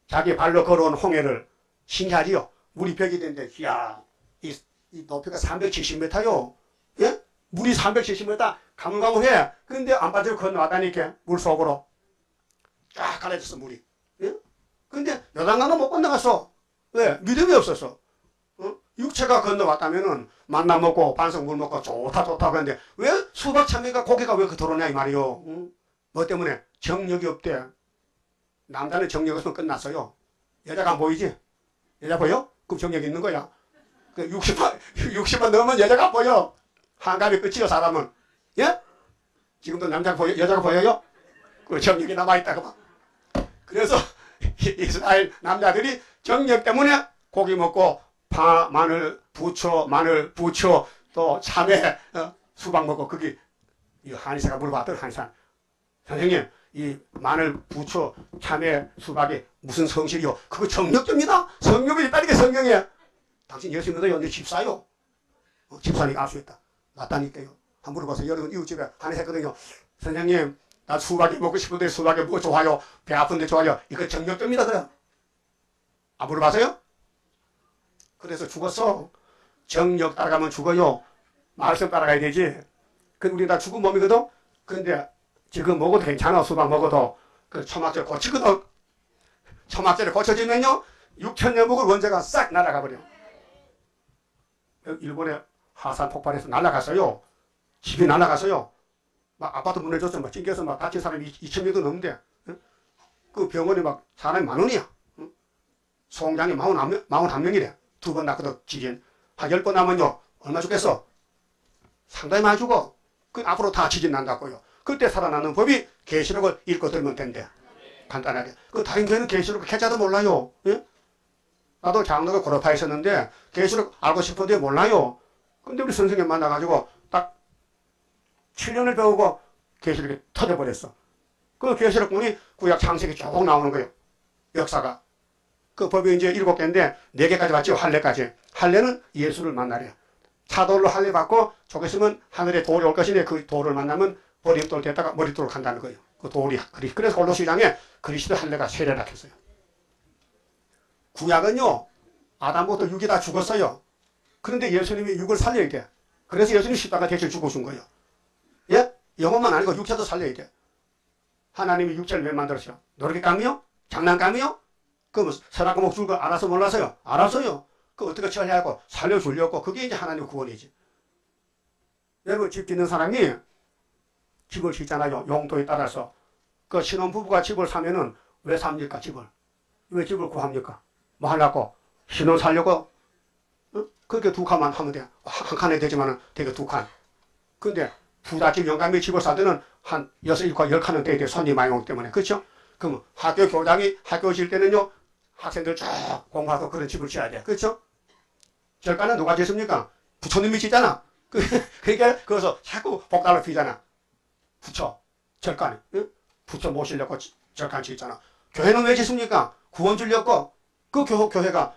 자기 발로 걸어온 홍해를 신기하지요? 물이 벽이 되는데, 이야, 이 높이가 370m요. 예? 물이 370m 가물가물해. 근데 안 빠지고 건너왔다니까, 물 속으로. 쫙 갈라졌어, 물이. 예? 근데 요단강은 못 건너갔어. 왜? 믿음이 없었어. 어? 육체가 건너왔다면은, 만나 먹고, 반석 물 먹고, 좋다 그러는데, 왜 수박 참외가 고기가 왜 들어오냐, 이 말이요. 응? 뭐 때문에? 정력이 없대. 남자는 정력 없으면 끝났어요. 여자가 안 보이지? 여자 보여? 그럼 정력이 있는 거야. 60만 넘으면 여자가 안 보여. 한갑이 끝이요, 사람은. 예? 지금도 남자가 보여, 여자가 보여요? 그 정력이 남아있다고 봐. 그래서 이스라엘 남자들이 정력 때문에 고기 먹고, 마늘, 부추, 또 참외, 수박 먹고, 거기, 이 한의사가 물어봤던 한의사. 선생님, 이 마늘, 부추, 참외, 수박이 무슨 성실이요? 그거 정력입니다. 성령이 있다니까, 성령에. 당신 예수 믿어요? 내 집사요? 집사니까 알 수 있다. 맞다니까요. 한번 물어봐서 여러분 이웃집에 한의사거든요. 선생님, 나 수박이 먹고 싶은데 수박이 뭐 좋아요? 배 아픈데 좋아요? 이거 정력입니다, 그래. 안 물어봐서요? 그래서 죽었어. 정력 따라가면 죽어요. 말씀 따라가야 되지. 근데 우리 다 죽은 몸이거든? 근데 지금 먹어도 괜찮아. 수박 먹어도. 그 초막절 고치거든. 초막절이 고쳐지면요. 육천여목의 원자가 싹 날아가 버려. 일본에 화산 폭발해서 날아갔어요. 집이 날아갔어요. 막 아파트 무너졌어. 막 찡겨서 막 다친 사람이 2,000명도 넘는데, 그 병원에 막 사람이 10,000이야. 송장이 41명이래. 두 번 낳거든. 지진. 한 10번 하면요. 얼마 죽겠어? 상당히 많이 죽어. 그 앞으로 다 지진 난다고요. 그때 살아나는 법이 계시록을 읽고 들면 된대. 간단하게. 그 다인교회는 계시록 해자도 몰라요. 예? 나도 장로가 고려파 있었는데 계시록 알고 싶은데 몰라요. 근데 우리 선생님 만나가지고 딱 7년을 배우고 계시록이 터져버렸어. 그 계시록 보니 구약 창세기 쭉 나오는 거예요. 역사가. 그 법이 이제 7개인데 4개까지 봤죠. 할례까지. 할례는 예수를 만나래요. 사돌로 할례 받고 조겠으면 하늘에 돌이 올 것이네. 그 돌을 만나면 머리돌 됐다가 머리돌 간다는 거예요. 그 돌이. 그래서 골로시장에 그리스도 할례가 세례라 했어요. 구약은요. 아담부터 육이 다 죽었어요. 그런데 예수님이 육을 살려야 돼. 그래서 예수님이 십자가 대신 죽어준 거예요. 예? 영혼만 아니고 육체도 살려야 돼. 하나님이 육체를 왜 만들었어요? 노력감이요? 장난감이요? 그럼 선악과 목줄 거 알아서 몰라서요? 알아서요. 그 어떻게 처리하고 살려주려고. 그게 이제 하나님의 구원이지. 여러분 집 짓는 사람이 집을 짓잖아요. 용도에 따라서. 그 신혼부부가 집을 사면은 왜 삽니까? 집을. 왜 집을 구합니까? 뭐 하려고? 신혼 살려고? 어? 그렇게 두 칸만 하면 돼. 한 칸에 되지만은 되게 두 칸. 근데 부잣집 영감이 집을 살 때는 한 6, 7, 8, 10칸은 돼야 돼. 손이 많이 오기 때문에. 그렇죠? 그럼 학교 교장이 학교 질 때는요. 학생들 쭉 공부하고 그런 집을 지어야 돼. 그렇죠? 절간은 누가 짓습니까? 부처님이 짓잖아. 그러니까 그래서 자꾸 복달로 피잖아. 부처. 절간. 응? 부처 모시려고 절간 짓잖아. 교회는 왜 짓습니까? 구원 주려고. 그 교회가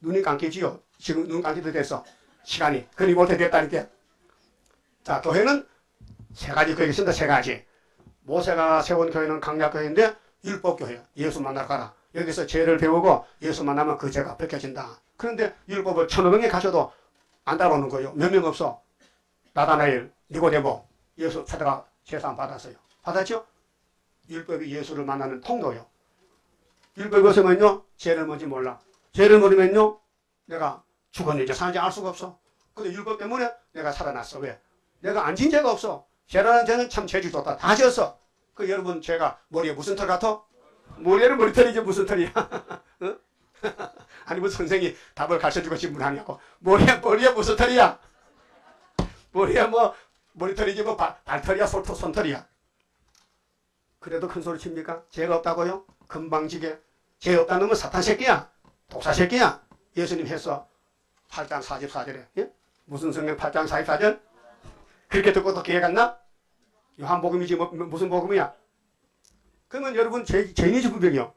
눈이 감기지요. 지금 눈 감기도 됐어. 시간이. 그리 못해 됐다니까. 자, 교회는 세 가지 교회가 있습니다. 세 가지. 모세가 세운 교회는 강약교회인데 율법교회야. 예수 만나러 가라. 여기서 죄를 배우고 예수 만나면 그 죄가 벗겨진다. 그런데 율법을 1,500명이 가져도 안 따라오는 거예요. 몇 명 없어. 나다나엘, 니고데모 예수 찾아가 세상 받았어요. 받았죠? 율법이 예수를 만나는 통로예요. 율법이 없으면요. 죄를 뭔지 몰라. 죄를 모르면요. 내가 죽었는지 사는지 알 수가 없어. 근데 율법 때문에 내가 살아났어. 왜? 내가 안 진 죄가 없어. 죄라는 죄는 참 죄질 좋다. 다 지었어. 그 여러분 죄가 머리에 무슨 털 같아? 머리에는 머리털이지 무슨 털이야. 어? 아니 뭐 선생이 답을 가르쳐주고 질문하냐고. 머리에 무슨 털이야? 머리에 뭐 머리털이지 뭐 발털이야 손털이야. 그래도 큰 소리 칩니까? 죄가 없다고요? 금방지게. 죄 없다는 건 사탄 새끼야. 독사 새끼야. 예수님 했어. 8장 44절에. 예? 무슨 성경 8장 44절? 그렇게 듣고 또 기회 갔나? 요한복음이지 뭐, 무슨 복음이야? 그러면 여러분 죄인이 질문병이요.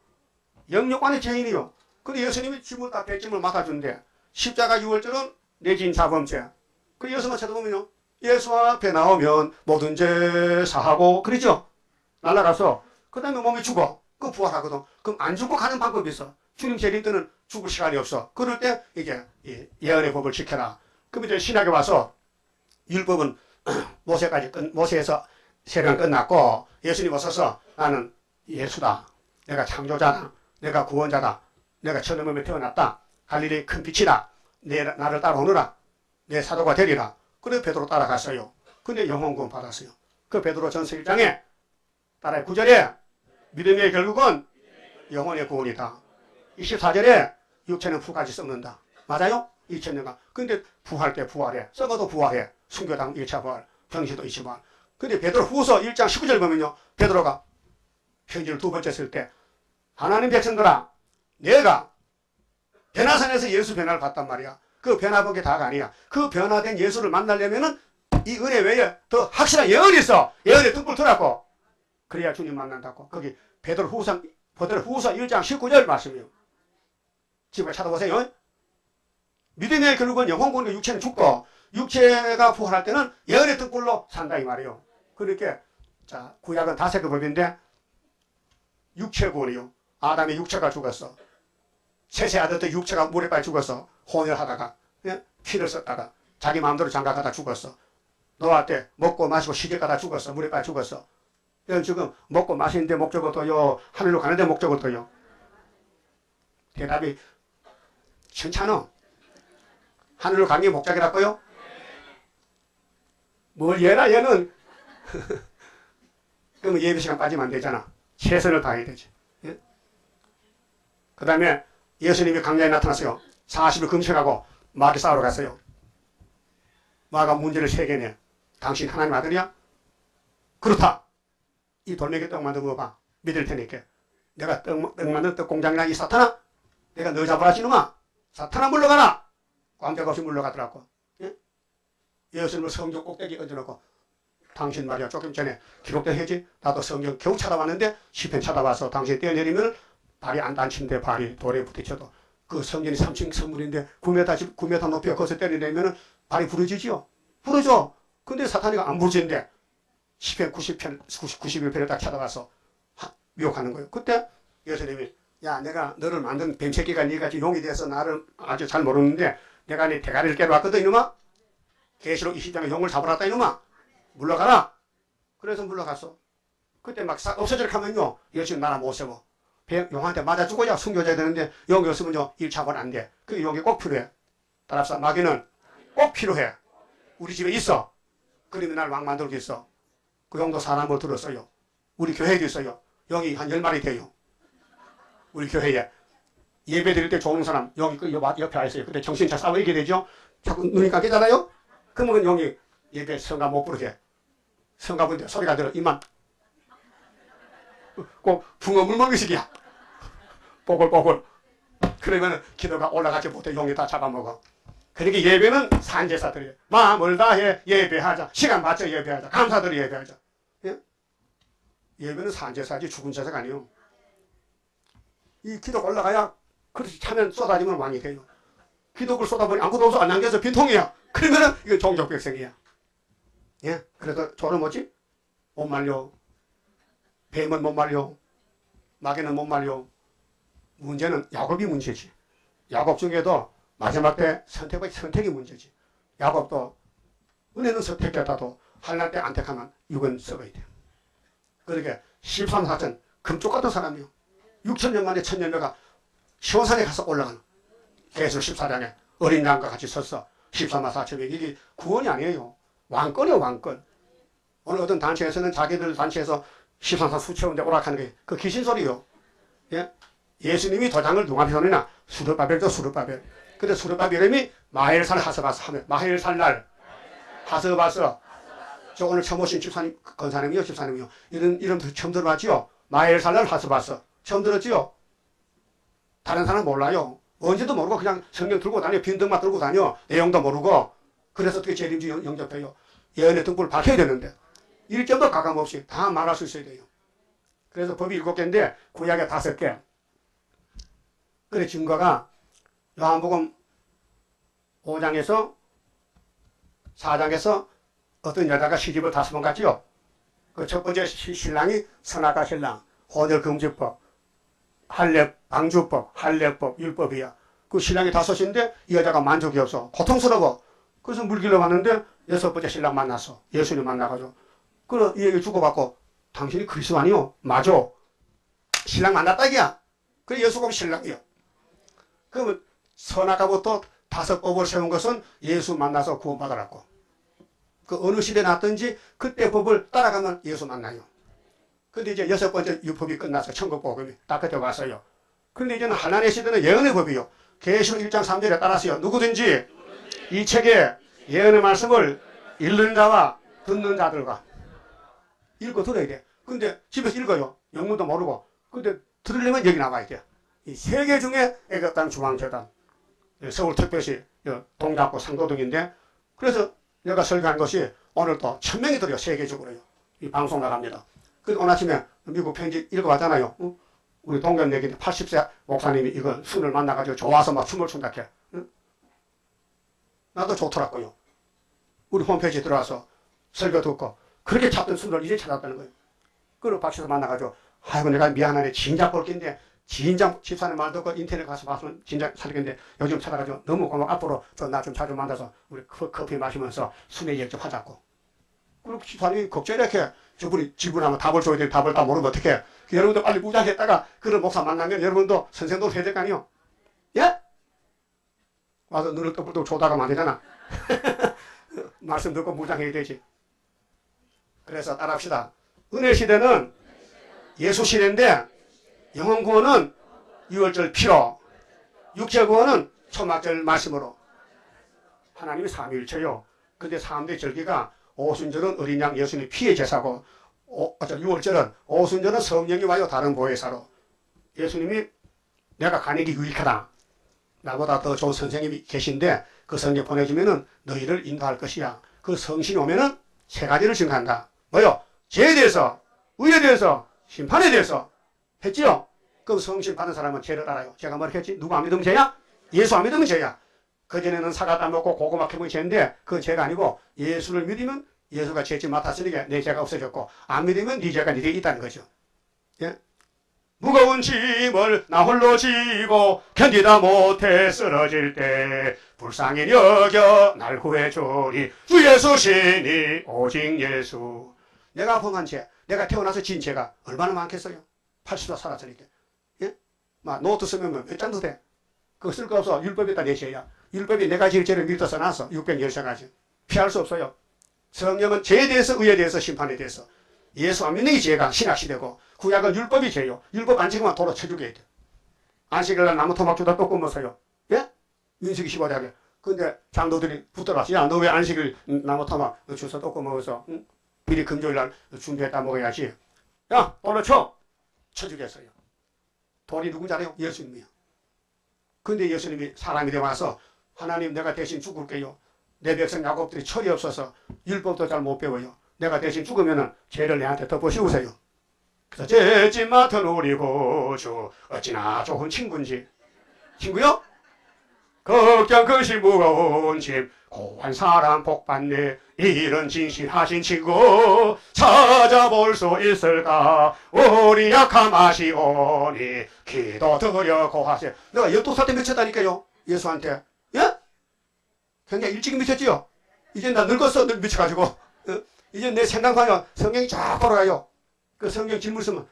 영육관의 죄인이요. 근데 예수님이 짐을 다 배짐을 맡아준대. 십자가 6월절은 내 지인 자범죄. 그 예수만 쳐다보면요. 예수 앞에 나오면 모든 죄 사하고 그러죠. 날아가서 그 다음에 몸이 죽어. 그 부활하거든. 그럼 안 죽고 가는 방법이 있어. 주님 재림 때는 죽을 시간이 없어. 그럴 때 이제 예언의 법을 지켜라. 그럼 이제 신학에 와서 율법은 모세에서 세례가 끝났고 예수님 오셔서 나는 예수다. 내가 창조자다. 내가 구원자다. 내가 천음에 태어났다. 갈릴리 큰 빛이다. 나를 따라오너라. 내 사도가 되리라. 그래 베드로 따라갔어요. 근데 영혼구원 받았어요. 그 베드로 전서 1장에 따라해 9절에 믿음의 결국은 영혼의 구원이다. 24절에 육체는 풀까지 썩는다. 맞아요? 2000년간. 근데 부활 때 부활해. 썩어도 부활해. 순교당 1차 부활. 병시도 2차 부활. 근데 베드로 후서 1장 19절 보면요. 베드로가 편지를 2번째 쓸 때 하나님 백성들아 내가 변화산에서 예수 변화를 봤단 말이야. 그 변화본 게 다가 아니야. 그 변화된 예수를 만나려면은 이 은혜 외에 더 확실한 예언이 있어. 예언의 등불 틀라고. 그래야 주님 만난다고. 거기 베드로 후서 1장 19절 말씀이에요. 지금 찾아보세요. 믿음의 결국은 영혼군과 육체는 죽고 육체가 부활할 때는 예언의 등불로 산다 이 말이에요. 그러니까 자 구약은 5개 법인데 육체 구원이요. 아담의 육체가 죽었어. 셋의 아들도 육체가 물에 빠져 죽었어. 혼혈하다가 피를 썼다가 자기 마음대로 장가가다 죽었어. 노아 때 먹고 마시고 시집가다 죽었어. 물에 빠져 죽었어. 지금 먹고 마시는데 목적어도요. 하늘로 가는데 목적어도요. 대답이 괜찮아. 하늘로 가는 게 목적이라고요? 뭘 얘라 얘는. 그러면 예배 시간 빠지면 안 되잖아. 최선을 다해야 되지. 예? 그 다음에 예수님이 광야에 나타났어요. 40일 금식하고 마귀 싸우러 갔어요. 마가 문제를 세개내. 당신 하나님 아들이야? 그렇다. 이 돌멩이 떡 만들어 먹어봐. 믿을 테니까. 내가 떡 만든 떡 공장이나 이 사탄아? 내가 너 잡으라 지놈아. 사탄아 물러가라. 깜짝 없이 물러가더라고. 예? 예수님을 성전 꼭대기 얹어놓고 당신 말이야 조금 전에 기록된 해지 나도 성경 겨우 찾아봤는데 시편 찾아봐서 당신이 뛰어내리면 발이 안 닿친데 발이 돌에 부딪혀도 그 성전이 3층 선물인데 9m 높이가 거기서 때리려면 발이 부러지지요. 부러져. 근데 사탄이가 안 부러진데 시편 91편을 딱 찾아가서 미혹하는 거예요. 그때 예수님이 야 내가 너를 만든 뱀새끼가 네같이 용이 돼서 나를 아주 잘 모르는데 내가 네 대가리를 깨려왔거든 이놈아. 계시록 20장에 용을 잡아놨다 이놈아. 물러가라. 그래서 물러갔어. 그때 막 없어질 하면요 예수님 나라 못 세워. 용한테 맞아 죽어야 순교자야 되는데 용이 없으면요 1차권 안 돼. 그 용이 꼭 필요해. 따라서 마귀는 꼭 필요해. 우리 집에 있어. 그러면 날 왕 만들고 있어. 그 용도 사람으로 들었어요. 우리 교회에도 있어요. 용이 한 10마리 돼요. 우리 교회에 예배 드릴 때 좋은 사람 용이 그 옆에 와 있어요. 근데 정신 차 싸우게 되죠. 자꾸 눈이 감기잖아요. 그러면 용이 예배 성가 못 부르게. 성가 부르는데 소리가 들어. 이만 꼭 붕어 물 먹이식이야. 보글보글. 그러면 기도가 올라가지 못해. 용이 다 잡아먹어. 그러니까 예배는 산제사들이에요. 마음을 다해 예배하자. 시간 맞춰 예배하자. 감사드려 예배하자. 예? 예배는 산제사지 죽은 제사가 아니에요. 이 기도가 올라가야 그렇게 차면 쏟아지면 왕이 돼요. 기도를 쏟아보니 아무것도 없어. 안 남겨서 빈통이야. 그러면은 이거 종족백성이야. 예? 그래서 저는 뭐지? 못 말려. 뱀은 못 말려. 마귀는 못 말려. 문제는 야곱이 문제지. 야곱 중에도 마지막 때 선택이 문제지. 야곱도 은혜는 선택했다도 환난 때 안 택하면 육은 썩어야 돼요. 그러게 13사천 금쪽 같은 사람이요. 6천년 만에 천년녀가 시온산에 가서 올라가는 계시록 14장에 어린 양과 같이 섰어. 13만 4천명. 이게 구원이 아니에요. 왕권이에요. 왕권. 오늘 어떤 단체에서는 자기들 단체에서 13사 수채운데 오락하는 게 그 귀신 소리요. 예? 예수님이 도장을 누가 비웠느냐? 스룹바벨도 스룹바벨. 근데 스룹바벨 이름이 마헬살랄하스바스 하면 마헬살랄하스바스. 저 오늘 처음 오신 집사님, 권사님이요, 집사님이요. 이런 이름도 처음 들어봤지요? 마헬살랄하스바스. 처음 들었지요? 다른 사람 몰라요. 언제도 모르고 그냥 성경 들고 다녀. 빈등만 들고 다녀. 내용도 모르고. 그래서 어떻게 재림주 영접해요? 예언의 등불을 밝혀야 되는데. 일점도 가감없이 다 말할 수 있어야 돼요. 그래서 법이 7개인데 구약에 5개. 그래 증거가 요한복음 5장에서 4장에서 어떤 여자가 시집을 5번 갔지요. 그 첫 번째 신랑이 선악과 신랑, 혼혈금지법, 할례 방주법, 할례법, 율법이야. 그 신랑이 5인데 이 여자가 만족이 없어. 고통스러워. 그래서 물길로 갔는데 6번째 신랑 만났어. 예수님 만나가지고. 그래 이 얘기 주고받고 당신이 그리스도 아니요? 맞아. 신랑 만났다 이야. 그래 예수가 신랑이요. 그러면 선악과부터 5법을 세운 것은 예수 만나서 구원받으라고. 그 어느 시대에 났든지 그때 법을 따라가면 예수 만나요. 근데 이제 6번째 율법이 끝나서 천국복음이 딱 그때 왔어요. 근데 이제는 하나님의 시대는 예언의 법이요. 계시록 1장 3절에 따라서요. 누구든지 이 책에 예언의 말씀을 읽는 자와 듣는 자들과 읽고 들어야 돼. 근데 집에서 읽어요. 영문도 모르고. 근데 들으려면 여기 나와야 돼. 이 3개 중에 애국당 중앙재단, 서울특별시 동작구 상도동인데 그래서 내가 설교한 것이 오늘 또 1000명이 들어요. 세계적으로요. 이 방송 나갑니다. 그래서 오늘 아침에 미국 편지 읽어봤잖아요. 응? 우리 동경 얘기인데 80세 목사님이 이거 순을 만나가지고 좋아서 막 춤을 춘다 해. 응? 나도 좋더라고요. 우리 홈페이지에 들어와서 설교 듣고 그렇게 찾던 순을 이제 찾았다는 거예요. 그리고 박씨에서 만나가지고 아이고 내가 미안하네. 진작 볼 낀데 진작 집사님 말 듣고 인터넷 가서 봤으면 진작 살겠는데 요즘 찾아가지고 너무 고마워. 앞으로 나 좀 자주 만나서 우리 커피 마시면서 순회 얘기 좀 하자고. 그리고 집사님이 걱정이 이렇게 저분이 질문하면 답을 줘야 돼. 답을 다 모르면 어떡해. 여러분도 빨리 무장했다가 그런 목사 만나면 여러분도 선생도 해야 될 거 아니에요. 와서 눈을 떠불떡 조다가 안 되잖아. 말씀 듣고 무장해야 되지. 그래서 따라합시다. 은혜 시대는 예수 시대인데 영혼 구원은 유월절 피로, 육체 구원은 초막절 말씀으로. 하나님이 삼위일체요. 근데 3대 절기가 오순절은 어린 양 예수님의 피의 제사고, 유월절은 오순절은 성령이 와요 다른 보혜사로. 예수님이 내가 가는 게 유익하다, 나보다 더 좋은 선생님이 계신데 그 성령 보내주면은 너희를 인도할 것이야. 그 성신이 오면은 세 가지를 증가한다. 뭐요? 죄에 대해서, 의에 대해서, 심판에 대해서. 했지요? 그럼 성신 받은 사람은 죄를 알아요. 제가 뭐라 했지? 누구 안 믿으면 죄야? 예수 안 믿으면 죄야. 그전에는 사과 따먹고 고구마 캐먹은 죄인데 그건 죄가 아니고 예수를 믿으면 예수가 죄짐 맡았으니까 내 죄가 없어졌고, 안 믿으면 네 죄가 네게 있다는 거죠. 예? 무거운 짐을 나 홀로 지고 견디다 못해 쓰러질 때 불쌍히 여겨 날 구해주리 주 예수 신이 오직 예수. 내가 범한 죄, 내가 태어나서 지은 죄가 얼마나 많겠어요? 80도 살았으니까. 예? 막 노트 쓰면 몇 장도 돼. 그거 쓸 거 없어. 율법이 다 내 죄야. 율법이 내가 지을 죄를 밀도 써놨어. 613가지. 피할 수 없어요. 성령은 죄에 대해서, 의에 대해서, 심판에 대해서. 예수 안 믿는 게 죄가 신학시되고, 구약은 율법이 죄요. 율법 안식만 도로 쳐 죽여야 돼. 안식일 날 나무 토막 주다 또 끊어서요. 예? 민수기 15장에. 근데 장로들이 붙들어서, 야, 너 왜 안식일 나무 토막 주서 또 끊어서, 응? 미리 금요일 날 준비했다 먹어야지. 야, 돌로 쳐! 쳐 죽였어요. 돌이 누군지 알아요? 예수님이요. 근데 예수님이 사람이 되어 와서, 하나님 내가 대신 죽을게요. 내 백성 야곱들이 철이 없어서 율법도 잘 못 배워요. 내가 대신 죽으면 죄를 내한테 덮어씌우세요. 그래서 죄짓 맡은 우리 구주 어찌나 좋은 친구인지. 친구요? 걱정 그시 무거운 짐 고한 사람 복받네 이런 진실하신 친구 찾아볼 수 있을까. 우리 약함 아시오니 기도 드려 고하세요. 내가 12살 때 미쳤다니까요. 예수한테. 예? 굉장히 일찍 미쳤지요. 이제 나 늙었어. 미쳐가지고 이제 내 생각하면 성경이 쫙 걸어가요. 그 성경 질문 쓰면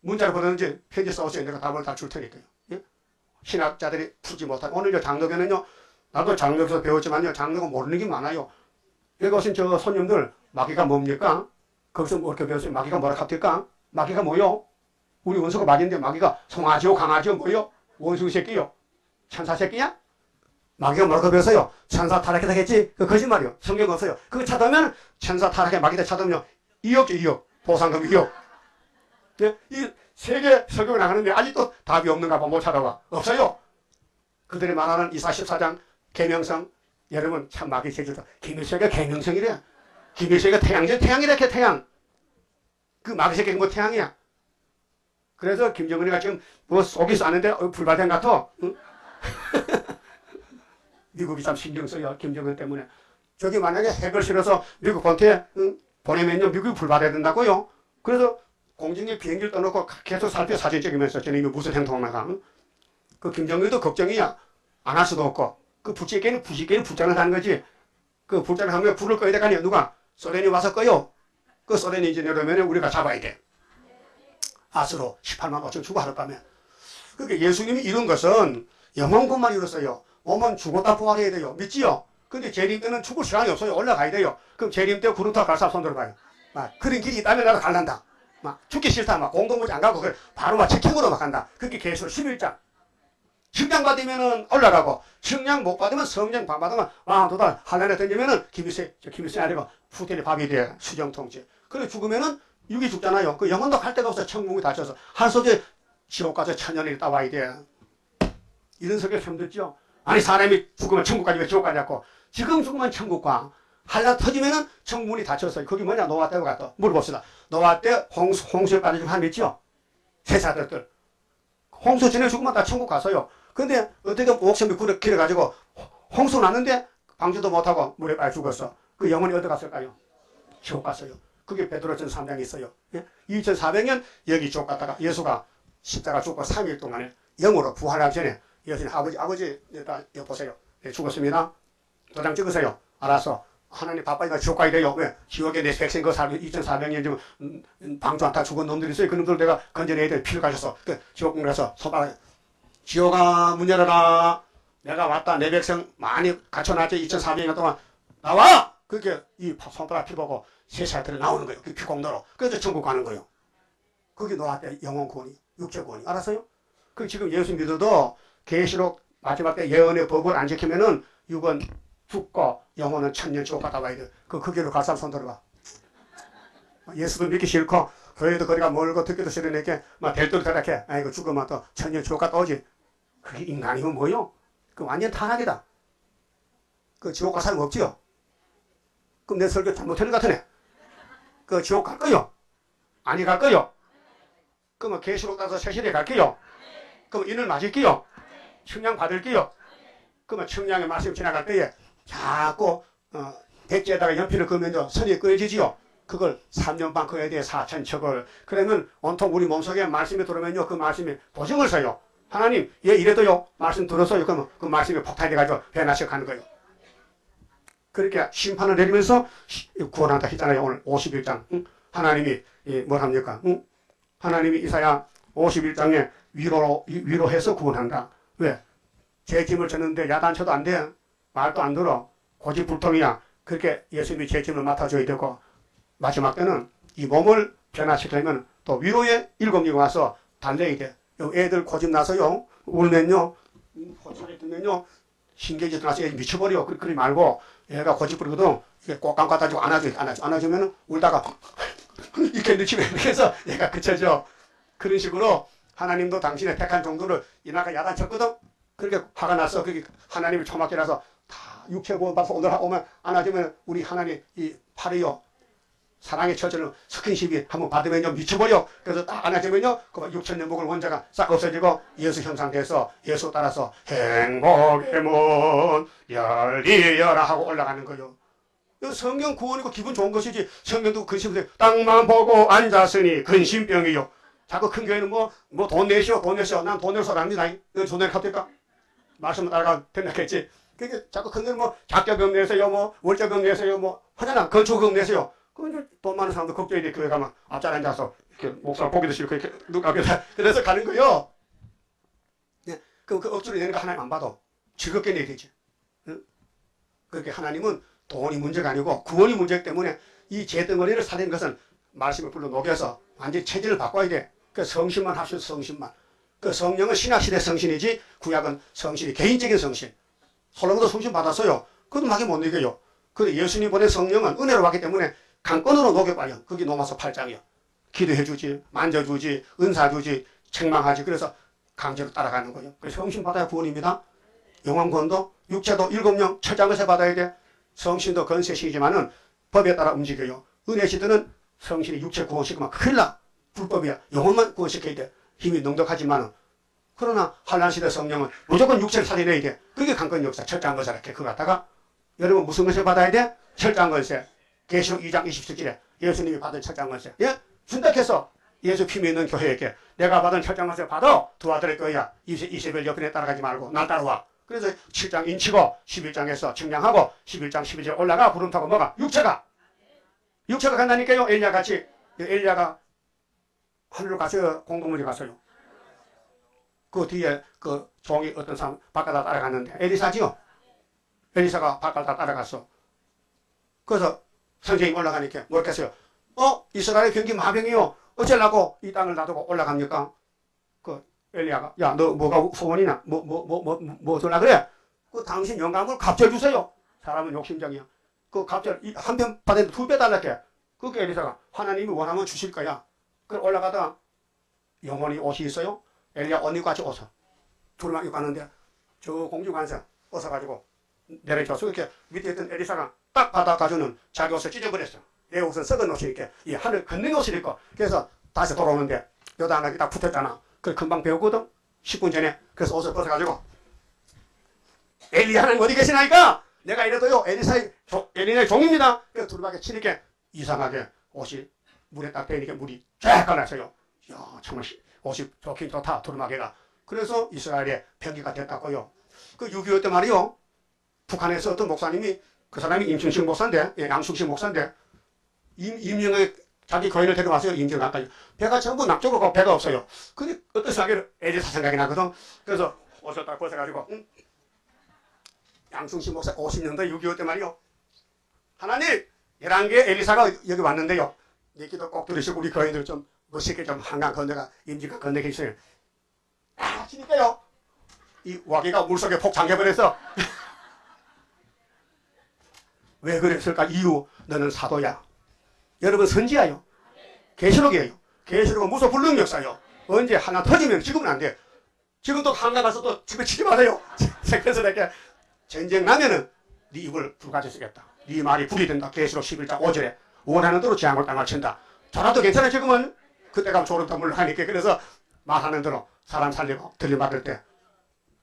문자로 보내는지 편지 써오세요. 내가 답을 다 줄 테니까요. 예? 신학자들이 풀지 못한 오늘 장로교는요. 나도 장로교에서 배웠지만요. 장로가 모르는 게 많아요. 여기 오신 저 손님들 마귀가 뭡니까? 거기서 뭐 이렇게 배웠어요. 마귀가 뭐라 합니까? 마귀가 뭐요? 우리 원수가 마귀인데 마귀가 송아지요 강아지요 뭐요? 원수 새끼요? 천사 새끼야? 마귀가 뭐라고 배웠어요? 천사 타락했다 했지? 그 거짓말이요. 성경 없어요. 그거 찾으면 천사 타락에 마귀다 찾으면요. 2억죠 2억. 보상금 2억. 네? 이 세계 설교가 나가는데 아직도 답이 없는가 봐. 못 찾아와. 없어요. 그들이 말하는 이사야 14장 계명성. 여러분 참 마귀 제주다. 김일성이가 계명성이래. 김일성이가 태양제 태양이래. 태양. 그 마귀 새끼가 뭐 태양이야. 그래서 김정은이가 지금 뭐 속이 싸는데 불발된 같아. 응? 미국이 참 신경 써요. 김정은 때문에. 저기 만약에 핵을 실어서 미국 본토에 보내면요. 미국이 불발해야 된다고요. 그래서 공중에 비행기를 떠놓고 계속 살펴 사진 찍으면서 저는 무슨 행동을 나가. 응? 그 김정은도 걱정이야. 안 할 수도 없고. 그 부채끼는 불장을 하는 거지. 그 불장을 하면 불을 꺼야 되거든요. 누가? 소련이 와서 꺼요. 그 소련이 이제 내려오면 우리가 잡아야 돼. 아수로 18만 5천 주고 하룻밤에. 그러니까 예수님이 이룬 것은 영혼권만 이뤘어요. 몸은 죽었다 부활해야 돼요. 믿지요? 근데 재림 때는 죽을 시간이 없어요. 올라가야 돼요. 그럼 재림 때 구름 타고 갈 사람 손 들어봐요. 막 그런 길이 있다면 나도 갈란다. 막 죽기 싫다. 막 공동묘지 안 가고 그래. 바로 막 체킹으로 막 간다. 그게 계시록 11장. 식량 받으면은 올라가고, 식량 못 받으면 성령 밥 받으면 아, 도달 하늘에 던지면은 김일성 아니고 후퇴리 밥이 돼. 수정통치. 그래 죽으면은 육이 죽잖아요. 그 영혼도 갈 데가 없어. 천국이 닫혀서 한 소재 지옥 가서 천년이 있다 와야 돼. 이런 소리가 힘들죠. 아니 사람이 죽으면 천국까지 왜 지옥 가냐고. 지금 죽으면 천국과 한란 터지면은 천문이 닫혔어요. 그게 뭐냐? 노아 때와 같다. 물어봅시다. 노아 때 홍수에 빠지면 한 몇이요? 세사들들 홍수 전에 죽으면 다 천국 가서요. 근데 어떻게든 옥션비 길어가지고 홍수 났는데 방지도 못하고 물에 빠져 죽었어. 그 영혼이 어디 갔을까요? 지옥 갔어요. 그게 베드로전 3장에 있어요. 예? 2400년 여기 지옥 갔다가 예수가 십자가 죽고 3일 동안에 영으로 부활하기 전에 여신 아버지, 여보세요. 네, 죽었습니다. 도장 찍으세요. 알았어. 하나님 바빠니까 지옥 가야 돼요. 왜? 지옥에 내 백성 그 살고 2400년 지금 방주한 다 죽은 놈들이 있어요. 그 놈들 내가 건져내야 돼. 피를 가셨어. 그 지옥 공에서 손바닥 지옥아 문 열어라. 내가 왔다. 내 백성 많이 갖춰놨지. 2400년 동안 나와. 그게 이 손바닥 피보고 세살들이 나오는 거예요. 그 피공도로. 그래서 천국 가는 거예요. 그게 노아때 영혼 구원이, 육체 구원이. 알았어요? 그 지금 예수 믿어도 계시록 마지막 때 예언의 법을 안 지키면은 육은 죽고 영혼은 천년 지옥 갔다 와야 돼. 그 길로 갈 사람 손 들어봐. 예수도 믿기 싫고 교회도 거리가 멀고 듣기도 싫으니까 막 별도로 타락해. 아이고 죽으면 또 천년 지옥 갔다 오지. 그게 인간이면 뭐요? 그 완전 타락이다. 그 지옥 갈 사람 없지요. 그럼 내 설교 잘못하는 것 같으네. 그 지옥 갈 거요? 아니 갈 거요? 그러면 계시록 따서 세신에 갈게요. 그럼 인을 마실게요. 청량 받을게요. 그러면 청량의 말씀 지나갈 때에 자꾸 백지에다가 연필을 그으면서 선이 끄어지지요. 그걸 3년 반 그에 대해 4,000척을. 그러면 온통 우리 몸속에 말씀이 들어오면요. 그 말씀이 보증을 서요. 하나님 얘 이래도요. 말씀 들었어요. 그러면 그 말씀이 폭탄이 돼가지고 변화시켜 가는 거예요. 그렇게 심판을 내리면서 구원한다 했잖아요. 오늘 51장. 응? 하나님이 뭘 합니까? 응? 하나님이 이사야 51장에 위로해서 구원한다. 왜? 제 짐을 졌는데 야단쳐도 안 돼. 말도 안 들어. 고집불통이야. 그렇게 예수님이 제 짐을 맡아줘야 되고 마지막 때는 이 몸을 변화시키려면 또 위로의 일곱이 와서 달래야 돼. 애들 고집나서요. 울면요. 호차를 들면요. 신경질 나서 애들 미쳐버려. 그러지 말고 애가 고집부리거든. 꽉 갖다주고 안아줘. 안아주면 울다가 이렇게 늦추면 이렇게 해서 얘가 그쳐져. 그런 식으로 하나님도 당신의 택한 종들을 이나가 야단쳤거든. 그렇게 화가 났어. 그게 하나님이 초막이라서 다 육체 구원받아서 오늘 오면 안아주면 우리 하나님 이 팔이요. 사랑의 처지는 스킨십이 한번 받으면요 미쳐버려. 그래서 딱 안아주면요 그 6,000년 묵을 원자가 싹 없어지고 예수 형상돼서 예수 따라서 행복의 문 열리여라 하고 올라가는 거요. 성경 구원이고 기분 좋은 것이지 성경도 근심병 땅만 보고 앉았으니 근심병이요. 자꾸 큰 교회는 뭐 돈 내시오 난 돈 내서 사람이다. 너 돈 내고 갑니까? 말씀 따라가 된다겠지. 그게 자꾸 큰 교회는 작자금 내세요 월자금 내세요 하잖아. 건축금 내세요. 그건 돈 많은 사람도 걱정이 돼. 교회 가면 앞자리 앉아서 이렇게 목사 보기도 싫고 이렇게 누가 그래서 가는 거요. 네. 그럼 그 억지로 내는 거 하나님 안 받아. 즐겁게 내야 되지. 응? 그렇게 하나님은 돈이 문제가 아니고 구원이 문제이기 때문에 이 재덩어리를 살리는 것은 말씀을 불러 녹여서 완전히 체질을 바꿔야 돼. 그 성신만 합시다. 성신만. 그 성령은 신학시대 성신이지 구약은 성신이 개인적인 성신. 솔로몬도 성신 받았어요. 그것도 막이 못 이겨요. 그런데 예수님 보낸 성령은 은혜로 왔기 때문에 강권으로 녹여봐요. 그게 로마서 8장이요. 기도해주지, 만져주지, 은사주지, 책망하지. 그래서 강제로 따라가는 거예요. 그래서 성신 받아야 구원입니다. 영원권도 육체도 7명 철장에서 받아야 돼. 성신도 건세시이지만은 법에 따라 움직여요. 은혜시대는 성신이 육체 구원시키면 큰일 나. 불법이야. 영혼만 구원시켜야 돼. 힘이 능력하지만은. 그러나 한란시대 성령은 무조건 육체를 살려내야 돼. 그게 강권 역사. 철저한 것을 이렇게 그거 갖다가 여러분 무슨 것을 받아야 돼? 철저한 것을. 계시록 2장 27절에 예수님이 받은 철저한 것을. 예? 준다해서 예수 피미 있는 교회에게 내가 받은 철저한 것을 받아 두 아들의 거야. 이세벨 옆에 따라가지 말고 난 따라와. 그래서 7장 인치고 11장에서 측량하고 11장 12절 올라가 구름 타고 뭐가? 육체가 간다니까요. 엘리야 같이. 엘리야가 하늘로 가서 공동물이 갔어요. 그 뒤에 그 종이 어떤 사람 바깥에 따라갔는데 엘리사지요. 엘리사가 바깥에 따라갔어. 그래서 선생님 올라가니까 뭘 했어요? 이스라엘 경기 마병이요. 어쩌려고 이 땅을 놔두고 올라갑니까? 그 엘리야가 야 너 뭐가 소원이나 뭐 들라 그래? 그 당신 영감을 갑절 주세요. 사람은 욕심쟁이야. 그 갑절 한 편 받았는데 2배 달라게. 그게 엘리사가 하나님이 원하면 주실 거야. 그 올라가다가 영원히 옷이 있어요. 엘리야 언니 같이 옷을 둘만 입고 가는데 저 공주관사 옷을 가지고 내려줘서 이렇게 밑에 있던 엘리사가 딱 받아가지고는 자기 옷을 찢어버렸어. 내 옷은 썩은 옷이니까 이 하늘 걷는 옷을 입고 그래서 다시 돌아오는데 요단하게 딱 붙었잖아. 그걸 금방 배웠거든. 10분 전에. 그래서 옷을 벗어가지고 엘리야 하나님 어디 계시나이까? 내가 이래도요 엘리야의 종입니다. 그래서 둘밖에 치니까 이상하게 옷이 물에 딱 대니까 물이 쫙 갈라져요. 야 정말 옷이 좋긴 좋다. 두루마개가. 그래서 이스라엘의 병기가 됐다고요. 그 6.25 때 말이요. 북한에서 어떤 목사님이 그 사람이 임춘식 목사인데 양숙식 목사인데 임영의 자기 거인을 데려왔어요. 임진강까지. 배가 전부 남쪽으로 가고 배가 없어요. 근데 어떤 생각에는 엘리사 생각이 나거든. 그래서 옷을 딱 벗어가지고 양승식 목사 50년도 6.25 때 말이요. 하나님 11개의 엘리사가 여기 왔는데요. 네 기도 꼭 들으시고 우리 교인들 좀 멋있게 좀 한강 건너가 임진강 건너게 해주세요. 아, 하시니까요. 이 와기가 물속에 폭 잠겨버렸어. 왜 그랬을까? 이유 너는 사도야. 여러분 선지야요. 계시록이에요. 계시록은 무소 불능 역사요. 언제 하나 터지면 지금은 안 돼. 지금도 한강 가서 또 집에 치지 마세요. 그래서 이렇게 전쟁 나면은 네 입을 불가지 쓰겠다. 네 말이 불이 된다. 계시록 11장 5절에 원하는 대로 재앙을 땅을 친다. 저라도 괜찮아 지금은. 그때 가면 졸음도 물러가니까. 그래서 말하는 대로 사람 살리고 들림 받을 때.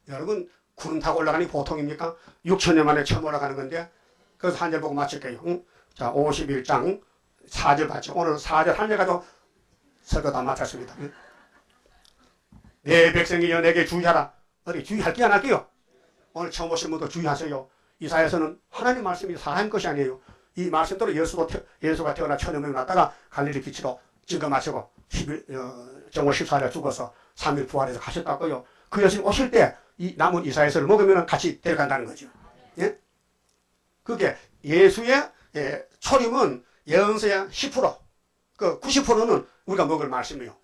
여러분 구름 타고 올라가니 보통입니까? 6천년 만에 처음 올라가는 건데. 그래서 한 절 보고 마칠게요. 응? 자 51장 4절 봤죠. 오늘 4절 한 절 가지고 설거 다 마쳤습니다. 응? 내 백성이여 내게 주의하라. 어디 주의할게요 안 할게요? 오늘 처음 오신 분도 주의하세요. 이사야서는 하나님 말씀이 사람 것이 아니에요. 이 말씀대로 예수가 태어나 천여명이 났다가 갈릴리 빛으로 증거마치고 정월 14일에 죽어서 3일 부활해서 가셨다고요. 그 예수님 오실 때 이 남은 이사야서를 먹으면 같이 데려간다는 거죠. 예? 그게 예수의 초림은 예언서의 10%, 그 90%는 우리가 먹을 말씀이에요.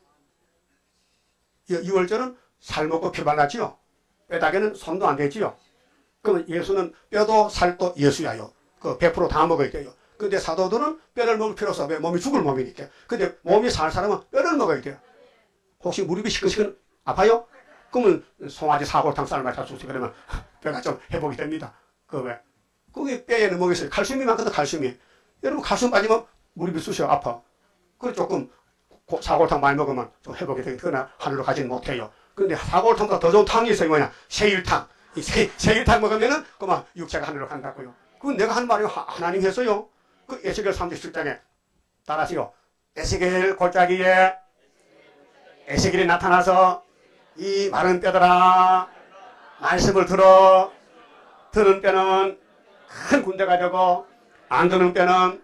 6월절은 살 먹고 피 발랐지요. 뼈다귀는 손도 안 되지요. 그러면 예수는 뼈도 살도 예수야요. 그 100% 다 먹어야 돼요. 근데 사도들은 뼈를 먹을 필요 없어. 왜? 몸이 죽을 몸이니까. 근데 몸이 살 사람은 뼈를 먹어야 돼요. 혹시 무릎이 시큰시큰 아파요? 그러면 송아지 사골탕 쌀 마셔 주세요. 그러면 뼈가 좀 회복이 됩니다. 그 왜? 그게 뼈에는 뭐가 있어요? 칼슘이 많거든, 칼슘이. 여러분, 칼슘 빠지면 무릎이 쑤셔 아파. 그래서 조금 사골탕 많이 먹으면 좀 회복이 되긴 그러나 하늘로 가지는 못해요. 근데 사골탕보다 더 좋은 탕이 있어요. 뭐냐? 세일탕. 이 세일탕 먹으면은 그만 육체가 하늘로 간다고요. 그건 내가 하는 말이요. 하나님 했어요. 그 에스겔 37장에 따라하세요. 에스겔 골짜기에 에스겔이 나타나서 이 마른 뼈들아 말씀을 들어. 들은 뼈는 큰 군대가 되고 안 드는 뼈는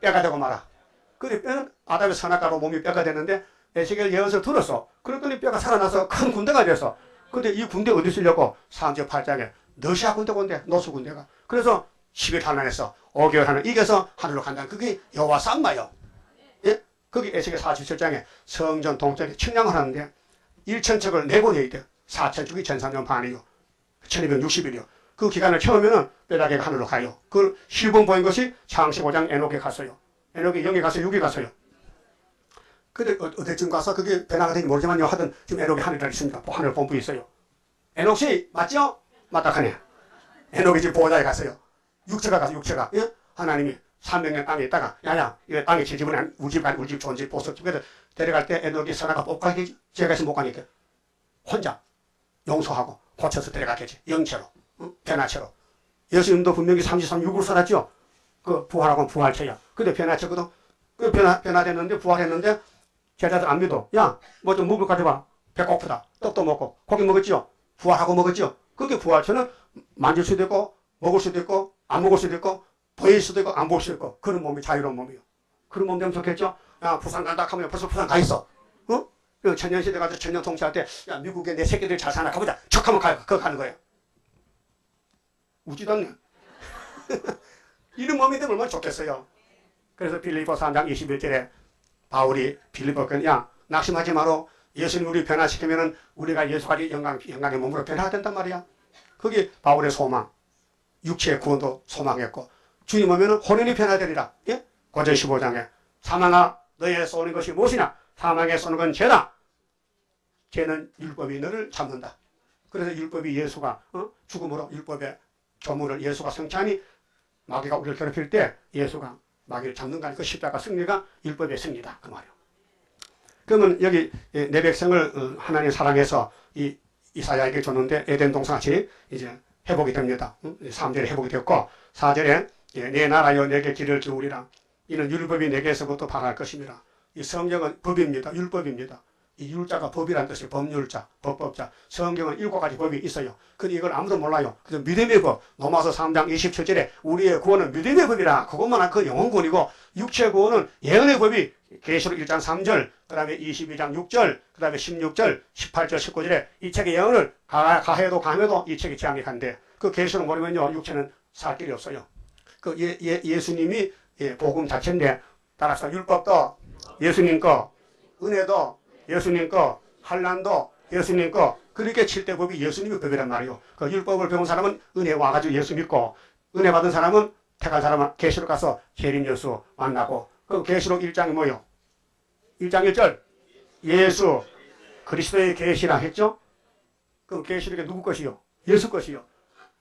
뼈가 되고 말아. 그런데 뼈는 아담의 선악과로 몸이 뼈가 되는데 에스겔 예언서 들었어. 그랬더니 뼈가 살아나서 큰 군대가 됐어. 근데 이 군대 어디 쓰려고? 38장에 너시아 군대가 온대. 노수 군대가. 그래서 10일 환난에서 5개월 환난 이겨서 하늘로 간다는 그게 여호와 쌍마요. 예? 거기 에스겔 47장에 성전 동쪽에 측량을 하는데 1,000척을 4번 해야 돼. 4,000척이 1,300 반이요. 1,260일이요. 그 기간을 채우면은 뼈다귀가 하늘로 가요. 그걸 실본 보인 것이 창세기 5장 에녹에 갔어요. 에녹이 영에 가서 육에 갔어요. 근데 어디쯤 가서 그게 변화가 되는지 모르지만요. 하여튼 지금 에녹이 하늘에 있습니다. 하늘 본부에 있어요. 에녹이 맞죠? 맞다 하네. 에녹이 지금 보호자에 갔어요. 육체가 가서 육체가. 예? 하나님이 300년 땅에 있다가 야야 이거 땅에 제 집은 우리 집 좋은 집 보석 집에다 데려갈 때 에녹이 선악과 못 가겠지. 제가 있으면 못 가니까 혼자 용서하고 고쳐서 데려갔겠지. 영체로. 변화체로. 예수님도 분명히 33,6을 살았죠. 그 부활하고는 부활체야. 근데 변화체거든. 그 변화됐는데 부활했는데 제자들 안 믿어. 야 뭐 좀 먹을 거 가져봐. 배 고프다. 떡도 먹고 고기 먹었지요. 부활하고 먹었지요. 그게 부활체는 만질 수도 있고 먹을 수도 있고 안 먹을 수도 있고 보일 수도 있고 안 보일 수도 있고 그런 몸이 자유로운 몸이요. 그런 몸 되면 좋겠죠. 야 부산 간다 하면 벌써 부산 가 있어. 어? 천년시대 가서 천년 통치할 때 야 미국에 내 새끼들 잘 사나 가보자. 척 하면 가요. 그거 가는 거예요. 우지도 않네. 이런 몸이 되면 얼마나 좋겠어요. 그래서 빌립보 3장 21절에 바울이 빌립보에게 야 낙심하지 마라. 예수님 우리 변화시키면 우리가 예수까지 영광의 몸으로 변화가 된단 말이야. 그게 바울의 소망. 육체의 구원도 소망했고 주님 오면 혼인이 변화되리라. 예? 고전 15장에 사망아 너의 쏘는 것이 무엇이냐. 사망에 쏘는 건 죄다. 죄는 율법이 너를 잡는다. 그래서 율법이 예수가 죽음으로 율법의 조문을 예수가 성취하니 마귀가 우리를 괴롭힐 때 예수가 마귀를 잡는가 하니까 십자가 승리가 율법의 승리다 그 말이요. 그러면 여기 내 백성을 하나님 사랑해서 이 이사야에게 줬는데 에덴 동산같이 이제 회복이 됩니다. 3절에 회복이 되었고 4절에 내 나라여 내게 길을 기울이라 이는 율법이 내게서부터 방할 것입니다. 이 성경은 법입니다. 율법입니다. 이 율자가 법이라는 뜻이에요. 법률자, 법법자. 성경은 7가지 법이 있어요. 근데 이걸 아무도 몰라요. 그래서 믿음의 법, 로마서 3장 27절에 우리의 구원은 믿음의 법이라. 그것만은 그 영혼권이고 육체의 구원은 예언의 법이 계시록 1장 3절, 그 다음에 22장 6절, 그 다음에 16절, 18절, 19절에 이 책의 예언을 가해도 감해도 이 책이 제한이간대. 그 계시록 모르면요, 육체는 살 길이 없어요. 그 예수님이 복음 자체인데 따라서 율법도 예수님 거, 은혜도 예수님 거, 환난도 예수님 거. 그렇게 7대 법이 예수님의 법이란 말이에요. 그 율법을 배운 사람은 은혜 와가지고 예수 믿고, 은혜 받은 사람은 택한 사람은 계시록 가서 재림 예수 만나고. 그 계시록 1장이 뭐예요? 1장 1절 예수 그리스도의 계시라 했죠? 그 계시록이 누구 것이요? 예수 것이요.